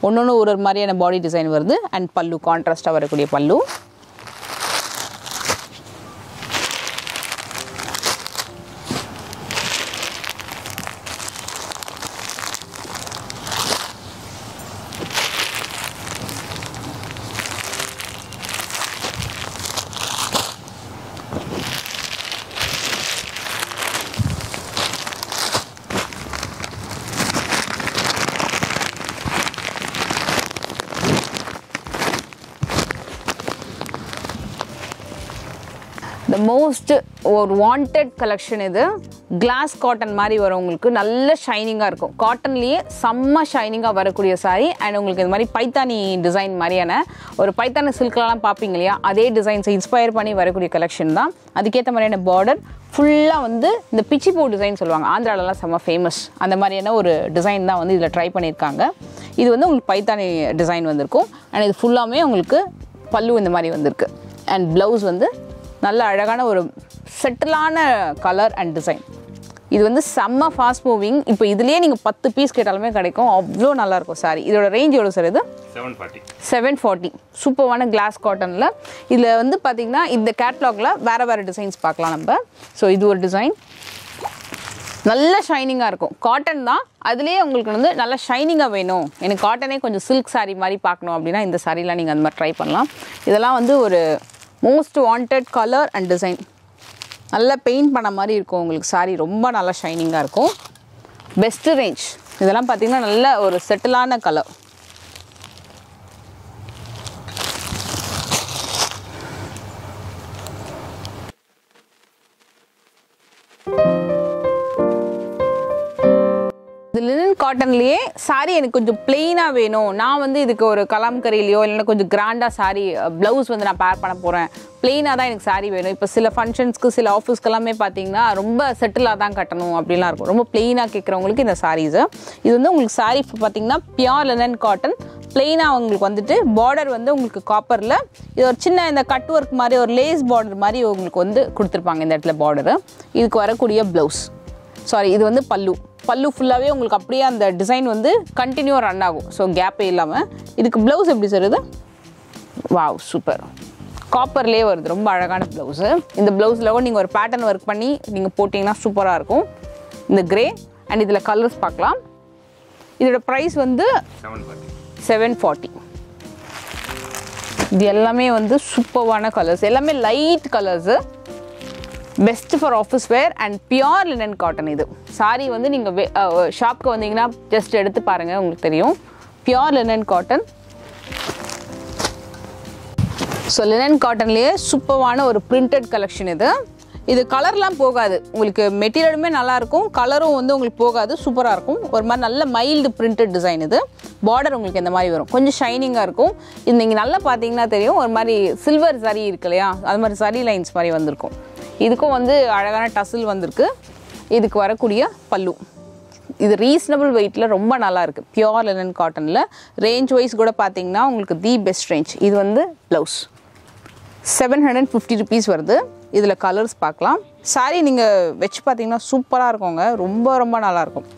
One or Mariana body design and pallu contrast pallu. The most wanted collection is glass cotton mari varavungalku nalla shining ah irukum cotton liye samma shining ah varakuriya saree and ungalku indha mari paithani design mariyana or paithani silk la la paapinga liya adhe designs inspire panni varakuriya collection da aduketha mariyana border fulla vandu the pichipo design solluvaanga Andhra la sama famous andha mariyana oru design da vandu idla try pannirukanga idu vandu ungalku paithani design vandirkum and idu fulla me ungalku pallu indha mari vandirukku and blouse vandu nalla alagana oru settlana color and design இது வந்து செம்ம fast moving இப்போ இதுலயே நீங்க ten piece கேட்டாலுமே கிடைக்கும் அவ்ளோ நல்லா இருக்கும் saree இதோட ரேஞ்ச் எவ்வளவு சார் இது seven forty seven forty சூப்பரான கிளாஸ் காட்டன்ல இதுல வந்து பாத்தீங்கன்னா இந்த கேட்டலாக்ல வேற வேற டிசைன்ஸ் பார்க்கலாம் நம்ம சோ இது ஒரு டிசைன் நல்ல ஷைனிங்கா இருக்கும் காட்டன் தான் அதுலயே உங்களுக்கு வந்து நல்ல ஷைனிங்கா வேணும் எனக்கு காட்டனே கொஞ்சம் silk saree மாதிரி பார்க்கணும் அப்படினா இந்த saree-ல நீங்க அந்த மாதிரி ட்ரை பண்ணலாம் இதெல்லாம் வந்து ஒரு most wanted color and design நல்ல பெயிண்ட் பண்ண மாதிரி இருக்கும் உங்களுக்கு saree ரொம்ப நல்ல ஷைனிங்கா இருக்கும் பெஸ்ட் ரேஞ்ச் இதெல்லாம் பாத்தீங்கன்னா நல்ல ஒரு செட்டிலான colour linen cotton liye saree enak konjam plain ah venum na vandu idukku oru kalamkari liyo illa konjam grand ah saree blouse vandu na pair panna poren plain ah da enak saree venum ipo sila functions ku sila office kallame pathina romba settle ah da kattanum appdilla irukum romba plain ah kekravungalku indha sarees idu vandu ungalku saree pathina pure linen cotton plain ah ungalku vandu border vandu ungalku copper la idu or chinna indha cut work mari or lace border mari ungalku vandu kuduthirpaanga indha edathla border idukku varakuriya blouse sorry idu vandu pallu pallu fullaவே உங்களுக்கு அப்படியே அந்த design வந்து continue run ஆகும் so gap இல்லாம இதுக்கு blouse எப்படி sir இது வாவ் சூப்பர் காப்பர் லே வருது ரொம்ப அழகான ப்лауஸ் இந்த ப்лауஸ்ல நீங்க ஒரு பேட்டர்ன் வர்க் பண்ணி நீங்க போடினா சூப்பரா இருக்கும் இந்த கிரே and இதல கலர்ஸ் பார்க்கலாம் இதோட பிரைஸ் வந்து seven forty இது எல்லாமே வந்து சூப்பரான கலர்ஸ் எல்லாமே light colours best for office wear and pure linen cotton idu saree vandu ninga shop ku vandinga just eduthu parunga ungalku theriyum pure linen cotton so linen cotton liye supervana oru printed collection idu idu color la pogadu ungalku material ume nalla irukum color um vandu ungalku pogadu super ah irukum oru mari nalla mild printed design idu border ungalku indha mari varum konjam shining ah irukum idu ninga nalla pathina theriyum oru mari silver saree irukleya adhu mari saree lines mari vandirukum இதுக்கு வந்து அழகான tussle வந்திருக்கு இதுக்கு வரக்கூடிய பல்லு இது reasonable weight ல ரொம்ப நல்லா இருக்கு பியூர் linen cotton ல ரேஞ்ச் வைஸ் கூட பாத்தீங்கன்னா உங்களுக்கு தி பெஸ்ட் ரேஞ்ச் இது வந்து ப்лауஸ் seven fifty rupees வருது இதுல கலர்ஸ் பார்க்கலாம் saree நீங்க வெச்சு பாத்தீங்கன்னா சூப்பரா இருக்குங்க ரொம்ப ரொம்ப நல்லா இருக்கும்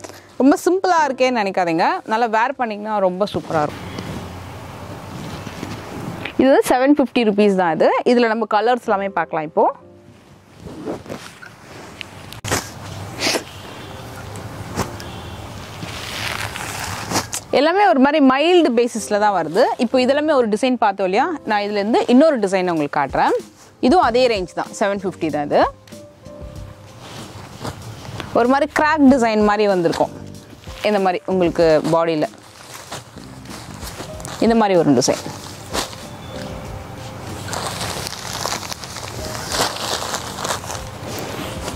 ரொம்ப சிம்பிளா இருக்கேன்னு நினைக்காதீங்க நல்லா வேர் பண்ணீங்கன்னா ரொம்ப சூப்பரா இருக்கும் இது seven fifty rupees தான் இது இதுல நம்ம கலர்ஸ் எல்லாமே பார்க்கலாம் இப்போ எல்லாமே ஒரு மாதிரி மைல்ட் பேசிஸ்ல தான் வருது இப்போ இதெல்லாம் ஒரு டிசைன் பார்த்தோம்லையா நான் இதில இருந்து இன்னொரு டிசைன் உங்களுக்கு காட்றேன் இதுவும் அதே ரேஞ்ச் தான் seven fifty தான் இது ஒரு மாதிரி கிராக் டிசைன் மாதிரி வந்திருக்கும் இந்த மாதிரி உங்களுக்கு பாடியில இந்த மாதிரி ஒரு டிசைன்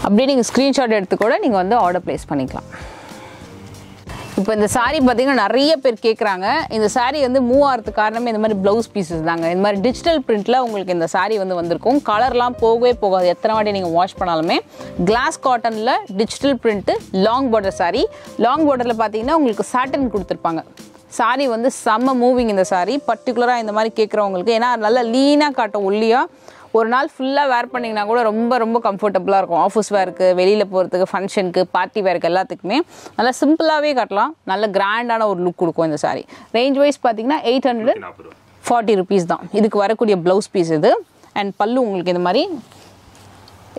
அப்படியே நீங்க ஸ்கிரீன்ஷாட் எடுத்து கூட நீங்க வந்து ஆர்டர் பிளேஸ் பண்ணிக்கலாம் இப்போ இந்த saree பாத்தீங்கன்னா நிறைய பேர் கேக்குறாங்க இந்த saree வந்து மூவ் ஆறதுக்கு காரணமே இந்த மாதிரி ப்лауஸ் பீसेस தாங்க இந்த மாதிரி டிஜிட்டல் பிரிண்ட்ல உங்களுக்கு இந்த saree வந்து வந்திருக்கும் கலர்லாம் போகவே போகாது எத்தனை வாட்டி நீங்க வாஷ் பண்ணாலுமே கிளாஸ் காட்டன்ல digital print long border saree long borderல பாத்தீங்கன்னா உங்களுக்கு satin கொடுத்திருப்பாங்க saree வந்து செம்ம மூவிங் இந்த saree particularly இந்த மாதிரி கேக்குறவங்களுக்கு ஏனா நல்ல லீனா காட்டும் ஒல்லியா ஒரு நாள் ஃபுல்லா வேர் பண்ணீங்கனா கூட ரொம்ப ரொம்ப கம்ஃபர்ட்டபிளா இருக்கும் ஆபீஸ் வேர்க்கு வெளியில போறதுக்கு ஃபங்க்ஷனுக்கு பார்ட்டி வேர்க்கு எல்லாத்துக்குமே நல்ல சிம்பிளாவே கட்டலாம் நல்ல கிராண்டான ஒரு லுக் கொடுக்கும் இந்த saree ரேஞ்ச் வைஸ் பாத்தீங்கன்னா eight forty rupees தான் இதுக்கு வரக்கூடிய ப்лауஸ் பீஸ் இது and பல்லு உங்களுக்கு இந்த மாதிரி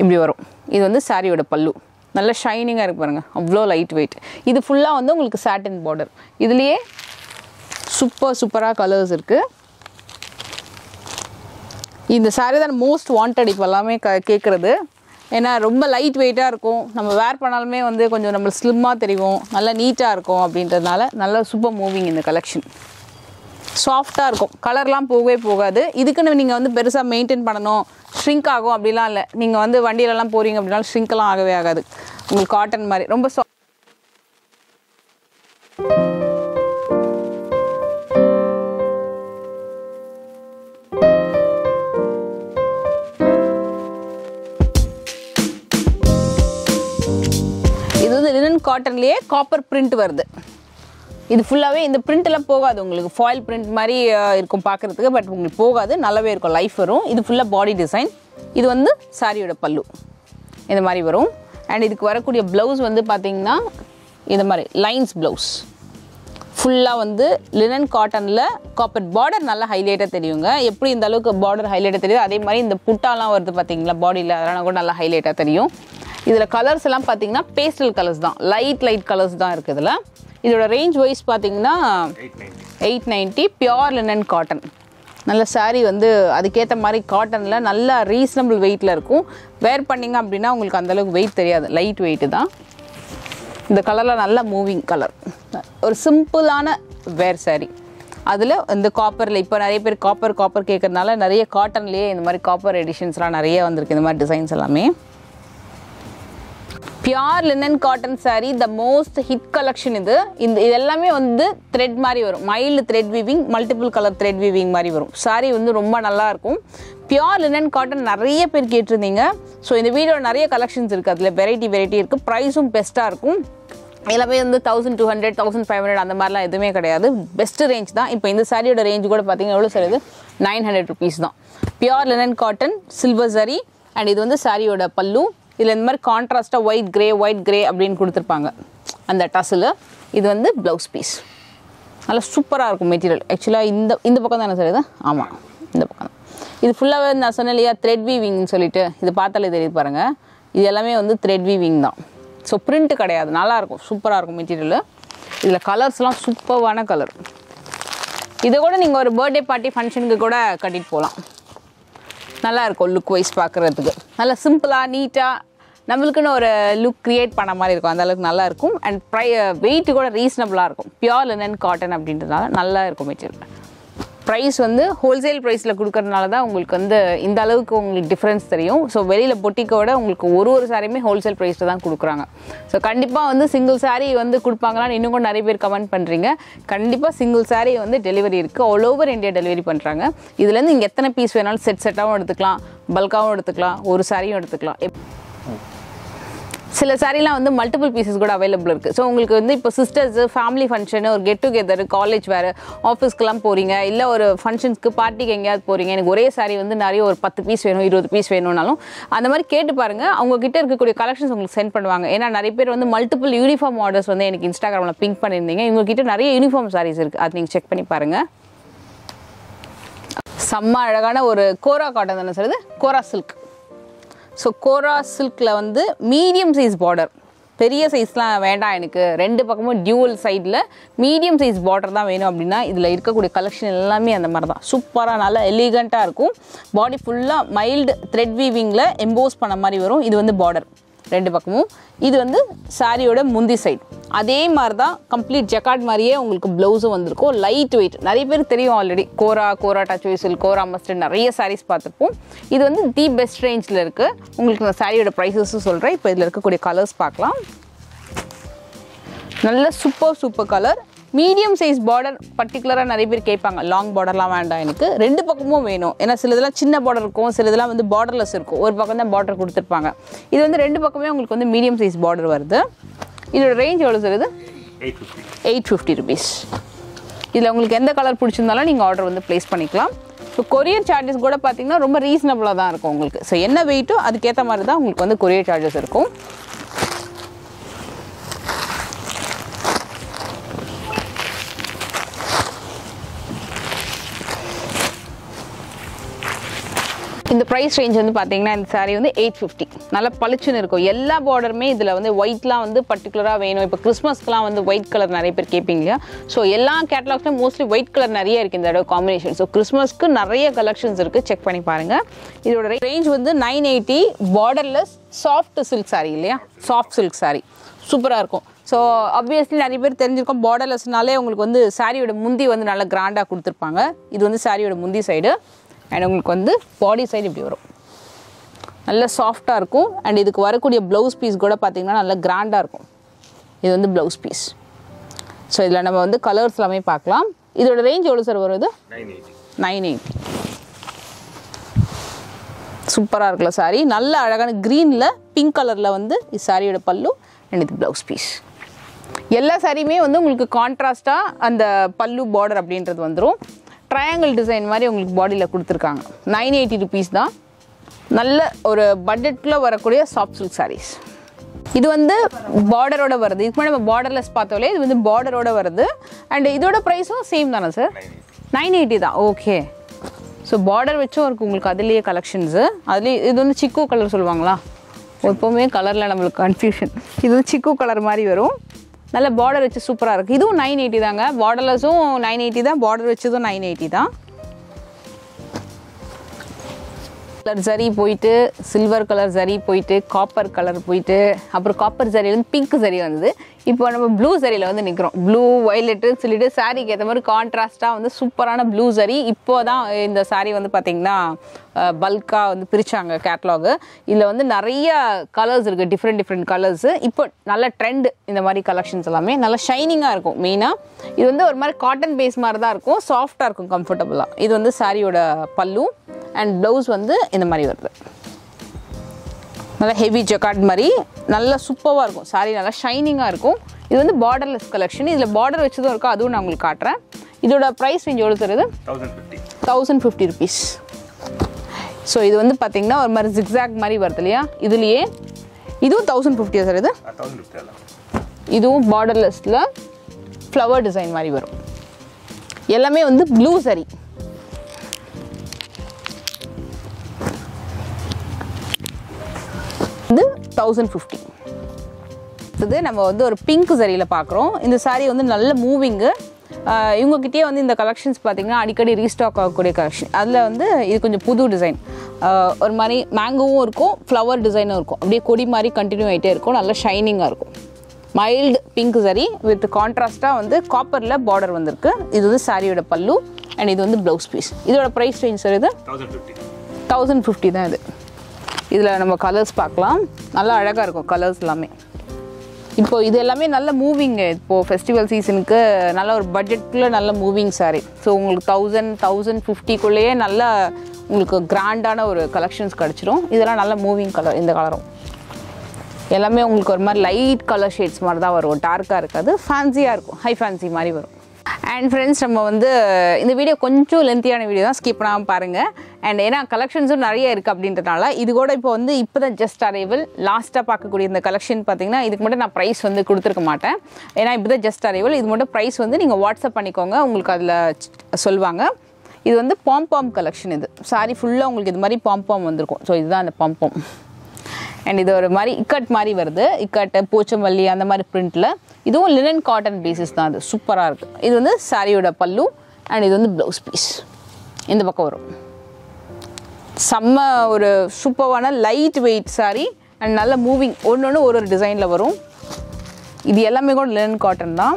இப்படி வரும் இது வந்து saree-யோட பல்லு நல்ல ஷைனிங்கா இருக்கு பாருங்க அவ்ளோ லைட் weight இது ஃபுல்லா வந்து உங்களுக்கு satin border இதுலயே சூப்பர் சூப்பரா கலர்ஸ் இருக்கு இந்த saree தான் most wanted இப்ப எல்லாமே கேக்குறது ஏனா ரொம்ப லைட் weight-ஆ இருக்கும் நம்ம வேர் பண்ணாலுமே வந்து கொஞ்சம் நம்ம ஸ்லிம்மா தெரியும் நல்ல நீட்டா இருக்கும் அப்படின்றதனால நல்ல சூப்பர் மூவிங் இந்த கலெக்ஷன் சாஃப்ட்டா இருக்கும் கலர்லாம் போகவே போகாது இதுக்கு நீங்க வந்து பெருசா மெயின்டெய்ன் பண்ணனும் ஷ்ரிங்க் ஆகும் அப்படிலாம் இல்ல நீங்க வந்து வண்டியில எல்லாம் போறீங்க அப்படினால ஷ்ரிங்க்லாம் ஆகவே ஆகாது உங்களுக்கு காட்டன் மாதிரி ரொம்ப கலர்லயே காப்பர் print வருது. இது ஃபுல்லாவே இந்த print எல்லாம் போகாது உங்களுக்கு foil print மாதிரி இருக்கும் பாக்குறதுக்கு பட் உங்களுக்கு போகாது நல்லவே இருக்கும் லைஃப் வரும். இது ஃபுல்லா பாடி டிசைன். இது வந்து சாரியோட பல்லு. இந்த மாதிரி வரும். And இதுக்கு வரக்கூடிய blouse வந்து பாத்தீங்கன்னா இந்த மாதிரி lines blouse. Fulla vandu linen cotton la copper border nalla highlight a theriyunga eppadi indha alukku border highlight a theriyudhu adhe mari indha putta la varudhu pathingala body la adana kuda nalla highlight a theriyum idhula colors la pathingna pastel colors dhaan light light colors dhaan irukku idhula idoda range wise pathingna eight ninety pure linen cotton nalla saree vandu aduketa mari cotton la nalla reasonable weight la irukum wear panninga appadina ungalku andha alukku weight theriyadhu light weight dhaan. The color is a moving color. A simple wear saree. That is the copper. Now, there are copper, copper cake, there are cotton, there are copper editions, there are designs. Pure linen cotton saree, the most hit collection. This is thread, mild thread weaving, multiple color thread weaving. Saree is very good. Pure linen cotton is very good. So, in the video, there are collections. Variety, variety. Price is best. twelve hundred, fifteen hundred அந்த மாதிரிலாம் எதுமே கிடையாது best range தான் இப்போ இந்த சாரியோட range கூட பாத்தீங்கன்னா எவ்வளவு சொல்லுது nine hundred rupees தான் pure linen cotton silver sari and இது வந்து சாரியோட பல்லு இதுல இந்த மாதிரி கான்ட்ராஸ்டா white grey white grey அப்படினு கொடுத்திருப்பாங்க அந்த டஸ்ல இது வந்து blouse piece நல்ல சூப்பரா இருக்கும் மெட்டீரியல் एक्चुअली இந்த இந்த பக்கம் தான சார் இது ஆமா இந்த பக்கம் இது ஃபுல்லாவே நான் சொன்னலையா thread weaving னு சொல்லிட்டு இது பார்த்தாலே தெரியும் பாருங்க இது எல்லாமே வந்து thread weaving தான். So print kadayadu nalla irukum super ah irukum material idla colors la super vana color idu kuda neenga or birthday party function ku kuda kadit polam nalla irukum look wise paakradhukku nalla simple ah neat ah namalukku or look create panna mari irukum andaluk nalla irukum and weight kuda reasonable ah irukum pure linen cotton abindradala nalla irukum material price vandu wholesale price la kudukkradnala da ungalku vandu indha alavukku ungalku difference theriyum so velila boutique oda ungalku oru oru saree wholesale price la dhaan kudukranga so kandipa vandu single saree vandu kudupangala nu innum nariya per comment pandringa kandipa single saree vandu delivery irukku all over India delivery pandranga idhula irundhu inga ethana piece venal set set avum eduthukalam bulk avum eduthukalam oru saree eduthukalam சில சாரில வந்து multiple pieces கூட அவேilable இருக்கு so உங்களுக்கு வந்து இப்ப sisters family function ஒரு get together college வேற ஆபீஸ்க்கு எல்லாம் போறீங்க இல்ல ஒரு ஃபங்க்ஷன்ஸ்க்கு பார்ட்டிக்கு எங்கயாவது போறீங்க எனக்கு ஒரே சாரி வந்து நிறைய ஒரு ten பீஸ் வேணும் twenty பீஸ் வேணும்னாலும் அந்த மாதிரி கேட்டு பாருங்க அவங்க கிட்ட இருக்க கூடிய கலெக்ஷன்ஸ் உங்களுக்கு சென்ட் பண்ணுவாங்க ஏனா நிறைய பேர் வந்து மல்டிபிள் யூனிஃபார்ம் ஆர்டர்ஸ் வந்து எனக்கு இன்ஸ்டாகிராம்ல பிங் பண்ணிருந்தீங்க இவங்க கிட்ட நிறைய யூனிஃபார்ம் சாரீஸ் இருக்கு அத நீங்க செக் பண்ணி பாருங்க சம்ம அழகான ஒரு கோரா காட்டன் தான சொல்றது kora silk. So, Kora silk la vandu medium size border. Periya size la venda enakku rendu pakkamum dual side la medium size border da venum appadina idla irukka kudiya collection ellame andha mari da super ah nalla elegant ah irukum body full ah mild thread weaving la emboss panna mari varum idu vandu border rendu pakkamum idu vandu saree oda mundi side adhe mari da complete jacquard mariye ungalku blouse vandirukku light weight nariya per theriyum already Kora Kora touch silk Kora mustard nariya sarees paathirpom idu vandu the best range la irukku ungalku na saree oda prices solren ipo idla irukku kudiya colors paakalam nalla super super color medium size border particular ah nariya per keipanga long border la vanda enakku rendu pakkumum venum ena siladala chinna border irukum siladala vandu borderless irukum oru pakkam da border kuduthirpanga idu vandu rendu pakkume ungalku vandu medium size border varudhu idoda range evlo serudhu eight fifty rupees idla ungalku endha color pidichirundala neenga order vandu place pannikalam so courier charges kuda pathina romba reasonable ah da irukum ungalku so enna weight adukku etha mari da ungalku vandu courier charges irukum. In the price range வந்து பாத்தீங்கன்னா இந்த saree வந்து eight fifty நல்ல பளிச்சுன்னு இருக்கும் எல்லா borderமே இதுல வந்து whiteலாம் வந்து particularly வேணும் இப்ப கிறிஸ்மஸ்க்குலாம் வந்து white color நிறைய பேர் கேப்பீங்க சோ எல்லா கேட்டலாக்ஸ்ல mostly white color நிறைய இருக்கு இந்த காம்பினேஷன் சோ கிறிஸ்மஸ்க்கு நிறைய கலெக்ஷன்ஸ் இருக்கு செக் பண்ணி பாருங்க இதோட range வந்து nine eighty borderless soft silk saree இல்லையா soft silk saree சூப்பரா இருக்கும் சோ obviously நிறைய பேர் தெரிஞ்சிருக்கும் borderlessனாலே உங்களுக்கு வந்து சாரியோட முந்தி வந்து நல்ல கிராண்டா கொடுத்திருப்பாங்க இது வந்து சாரியோட முந்தி சைடு and உங்களுக்கு வந்து பாடி சைடு இப்படி வரும் நல்ல சாஃப்ட்டா இருக்கும் and இதுக்கு வரக்கூடிய ப்лауஸ் பீஸ் கூட பாத்தீங்கன்னா நல்ல கிராண்டா இருக்கும் இது வந்து ப்лауஸ் பீஸ் சோ இதல நம்ம வந்து கலர்ஸ் எல்லாமே பார்க்கலாம் இதோட ரேஞ்ச் எவ்வளவு சார் வரும் இது nine eighty சூப்பரா இருக்குல saree நல்ல அழகான greenல pink கலர்ல வந்து இந்த saree ஓட பல்லு and இது ப்лауஸ் பீஸ் எல்லா சாரியுமே வந்து உங்களுக்கு கான்ட்ராஸ்டா அந்த பல்லு border அப்படின்றது வந்துரும் triangle design மாதிரி உங்களுக்கு bodyல கொடுத்திருக்காங்க nine eighty rupees தான் நல்ல ஒரு பட்ஜெட்ல வரக்கூடிய soft silk sarees இது வந்து border ஓட வருது இதுக்கு நம்ம borderless பார்த்தோம்ல இது வந்து border ஓட வருது and இதோட பிரைஸும் same தானா சார் nine eighty தான் okay so border வெச்சும் இருக்கு உங்களுக்கு அதுலயே collections அதுல இது வந்து சிக்கு கலர் சொல்வாங்களா ஒருப்பமே கலர்ல நமக்கு confusion இது சிக்கு கலர் மாதிரி வரும் நல்ல border வெச்சு சூப்பரா இருக்கு இதுவும் nine eighty தாங்க borderlessும் nine eighty தான் border வெச்சதும் nine eighty தான் கலர் ஜரி போயிடு சில்வர் கலர் ஜரி போயிடு காப்பர் கலர் போயிடு அப்புறம் காப்பர் ஜரியில இருந்து பிங்க் ஜரி வந்தது இப்போ நம்ம ப்ளூ ஜரியில வந்து நிக்கிறோம் ப்ளூ வயலட் சொல்லிட்டு சாரிக்கு ஏத்த மாதிரி கான்ட்ராஸ்டா வந்து சூப்பரான ப்ளூ ஜரி இப்போதான் இந்த சாரி வந்து பாத்தீங்கன்னா பல்கா வந்து பிரிச்சாங்க கேட்டலாக் இதுல வந்து நிறைய கலர்ஸ் இருக்கு டிஃபரண்ட் டிஃபரண்ட் கலர்ஸ் இப்போ நல்ல ட்ரெண்ட் இந்த மாதிரி கலெக்ஷன்ஸ் எல்லாமே நல்ல ஷைனிங்கா இருக்கும் மெயினா இது வந்து ஒரு மாதிரி காட்டன் பேஸ் மாதிரி தான் இருக்கும் சாஃப்ட்டா இருக்கும் கம்ஃபர்ட்டபிளா இது வந்து சாரியோட பல்லு and blouse வந்து இந்த மாதிரி வருது நல்ல ஹெவி ஜக்கார்ட் மாதிரி நல்ல சூப்பரா இருக்கும் saree நல்ல ஷைனிங்கா இருக்கும் இது வந்து borderless collection இதுல border வெச்சதும் இருக்கு அதுவும் நான் உங்களுக்கு காட்றேன் இதோட price range எவ்வளவு தெரியுது one thousand fifty rupees so இது வந்து பாத்தீங்கன்னா ஒரு மாதிரி zigzag மாதிரி வருதுலையா இதுலயே இதுவும் one thousand fifty சார் இது one thousand fifty தான் இதுவும் borderlessல flower design மாதிரி வரும் எல்லாமே வந்து blue saree one thousand fifty இது நம்ம வந்து ஒரு pink saree-ல பார்க்கறோம் இந்த saree வந்து நல்ல மூவிங் இவங்க கிட்டயே வந்து இந்த collections பாத்தீங்கன்னா அடிக்கடி ரீஸ்டாக் ஆகக்கூடிய collection அதுல வந்து இது கொஞ்சம் புது டிசைன் ஒரு மாதிரி mangoவும் இருக்கும் flower design-உம் இருக்கும் அப்படியே கொடி மாதிரி கண்டினியூ ஆயிட்டே இருக்கும் நல்ல ஷைனிங்கா இருக்கும் mild pink saree with contrast-ஆ வந்து copper-ல border வந்திருக்கு இது வந்து saree-யோட பல்லு and இது வந்து blouse piece இதோட price range sir இது one thousand fifty தான் இது இதுல நம்ம கலர்ஸ் பார்க்கலாம் நல்ல அழகா இருக்கும் கலர்ஸ் எல்லாமே இப்போ இது எல்லாமே நல்ல மூவிங் இப்போ ஃபெஸ்டிவல் சீசனுக்கு நல்ல ஒரு பட்ஜெட்ல நல்ல மூவிங் saree சோ உங்களுக்கு one thousand one thousand fifty குள்ளேயே நல்ல உங்களுக்கு கிராண்டான ஒரு கலெக்ஷன்ஸ் கிடைச்சிரும் இதெல்லாம் நல்ல மூவிங் கலர் இந்த கலரும் எல்லாமே உங்களுக்கு ஒரு மாதிரி லைட் கலர் ஷேட்ஸ் மாதிரி தான் வரும் டார்க்கா இருக்காது ஃபேன்சியா இருக்கும் ஹை ஃபேன்சி மாதிரி வரும் and friends நம்ம வந்து இந்த வீடியோ கொஞ்சம் லெந்தியான வீடியோ தான் ஸ்கிப் பண்ணாம பாருங்க and ஏனா கலெக்ஷன்ஸும் நிறைய இருக்கு அப்படின்றதால இது கூட இப்போ வந்து இப்போதான் just arrival லாஸ்டா பார்க்க கூடிய இந்த கலெக்ஷன் பாத்தீங்கன்னா இதுக்கு மட்டும் நான் price வந்து கொடுத்திருக்க மாட்டேன் ஏனா இப்போதான் just arrival இது மட்டும் price வந்து நீங்க WhatsApp பண்ணிக்கோங்க உங்களுக்கு அதுல சொல்வாங்க இது வந்து pom pom collection இது saree full-ஆ உங்களுக்கு இது மாதிரி pom pom வந்திருக்கும் சோ இதுதான் அந்த pom pom and இது ஒரு மாதிரி இக்கட் மாதிரி வருது இக்கட் பூச்சமல்லி அந்த மாதிரி printல இதுவும் linen cotton basis தான் அது சூப்பரா இருக்கு இது வந்து சாரியோட பல்லு and இது வந்து blouse piece இந்த பக்கம் வரும் செம்ம ஒரு சூப்பரான light weight saree and நல்ல மூவிங் ஒவ்வொண்ணு ஒரு ஒரு டிசைன்ல வரும் இது எல்லாமே கூட linen cotton தான்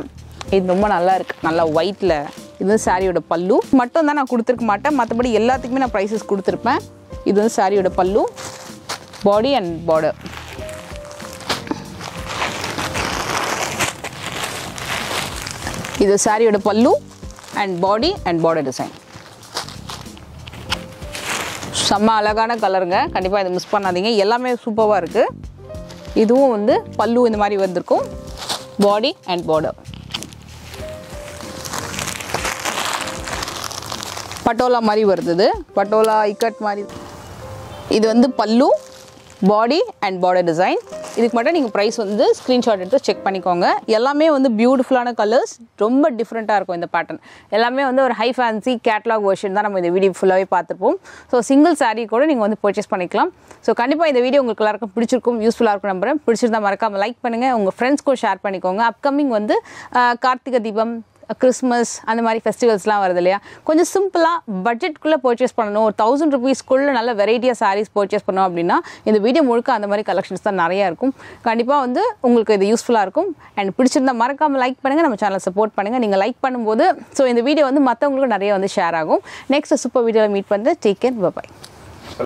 இது ரொம்ப நல்லா இருக்கு நல்ல whiteல இது வந்து சாரியோட பல்லு மட்டும் தான் நான் கொடுத்திருக்க மாட்டேன் மத்தபடி எல்லாத்துக்குமே நான் prices கொடுத்திருப்பேன் இது வந்து சாரியோட பல்லு body and border இது சாரியோட பல்லு and body and border design செம்ம அழகான கலர்ங்க கண்டிப்பா இத மிஸ் பண்ணாதீங்க எல்லாமே சூப்பரா இருக்கு இதுவும் வந்து பல்லு இந்த மாதிரி வந்திருக்கும் body and border பட்டோலா மாதிரி வருது பட்டோலா இக்கட் மாதிரி இது வந்து பல்லு body and border design இதுக்கு மட்டும் நீங்க price வந்து screenshot எடுத்து செக் பண்ணிக்கோங்க எல்லாமே வந்து பியூட்டிஃபுல்லான கலர்ஸ் ரொம்ப டிஃபரண்டா இருக்கும் இந்த pattern எல்லாமே வந்து ஒரு ஹை ஃபேன்சி கேட்டலாக் வெர்ஷன் தான் நம்ம இந்த வீடியோ ஃபுல்லாவே பார்த்திருப்போம் சோ சிங்கிள் saree கூட நீங்க வந்து purchase பண்ணிக்கலாம் சோ கண்டிப்பா இந்த வீடியோ உங்களுக்கு எல்லாருக்கும் பிடிச்சிருக்கும் யூஸ்ஃபுல்லா இருக்கும் நம்புறேன் பிடிச்சிருந்தா மறக்காம லைக் பண்ணுங்க உங்க friends கூட ஷேர் பண்ணிக்கோங்க அப்கமிங் வந்து கார்த்திகை தீபம் கிறிஸ்மஸ் அந்த மாதிரி ஃபெஸ்டிவல்ஸ்லாம் வருது இல்லையா கொஞ்சம் சிம்பிளா பட்ஜெட்க்குள்ள purchase பண்ணனும் ஒரு one thousand rupees குள்ள நல்ல வெரைட்டியா sarees purchase பண்ணனும் அப்படினா இந்த வீடியோ முழுக்க அந்த மாதிரி கலெக்ஷன்ஸ் தான் நிறைய இருக்கும் கண்டிப்பா வந்து உங்களுக்கு இது யூஸ்ஃபுல்லா இருக்கும் and பிடிச்சிருந்தா மறக்காம லைக் பண்ணுங்க நம்ம சேனலை சப்போர்ட் பண்ணுங்க நீங்க லைக் பண்ணும்போது சோ இந்த வீடியோ வந்து மத்தவங்களுக்கு நிறைய வந்து ஷேர் ஆகும் நெக்ஸ்ட் சூப்பர் வீடியோல மீட் பண்றேன் டேக் கேர் பை பை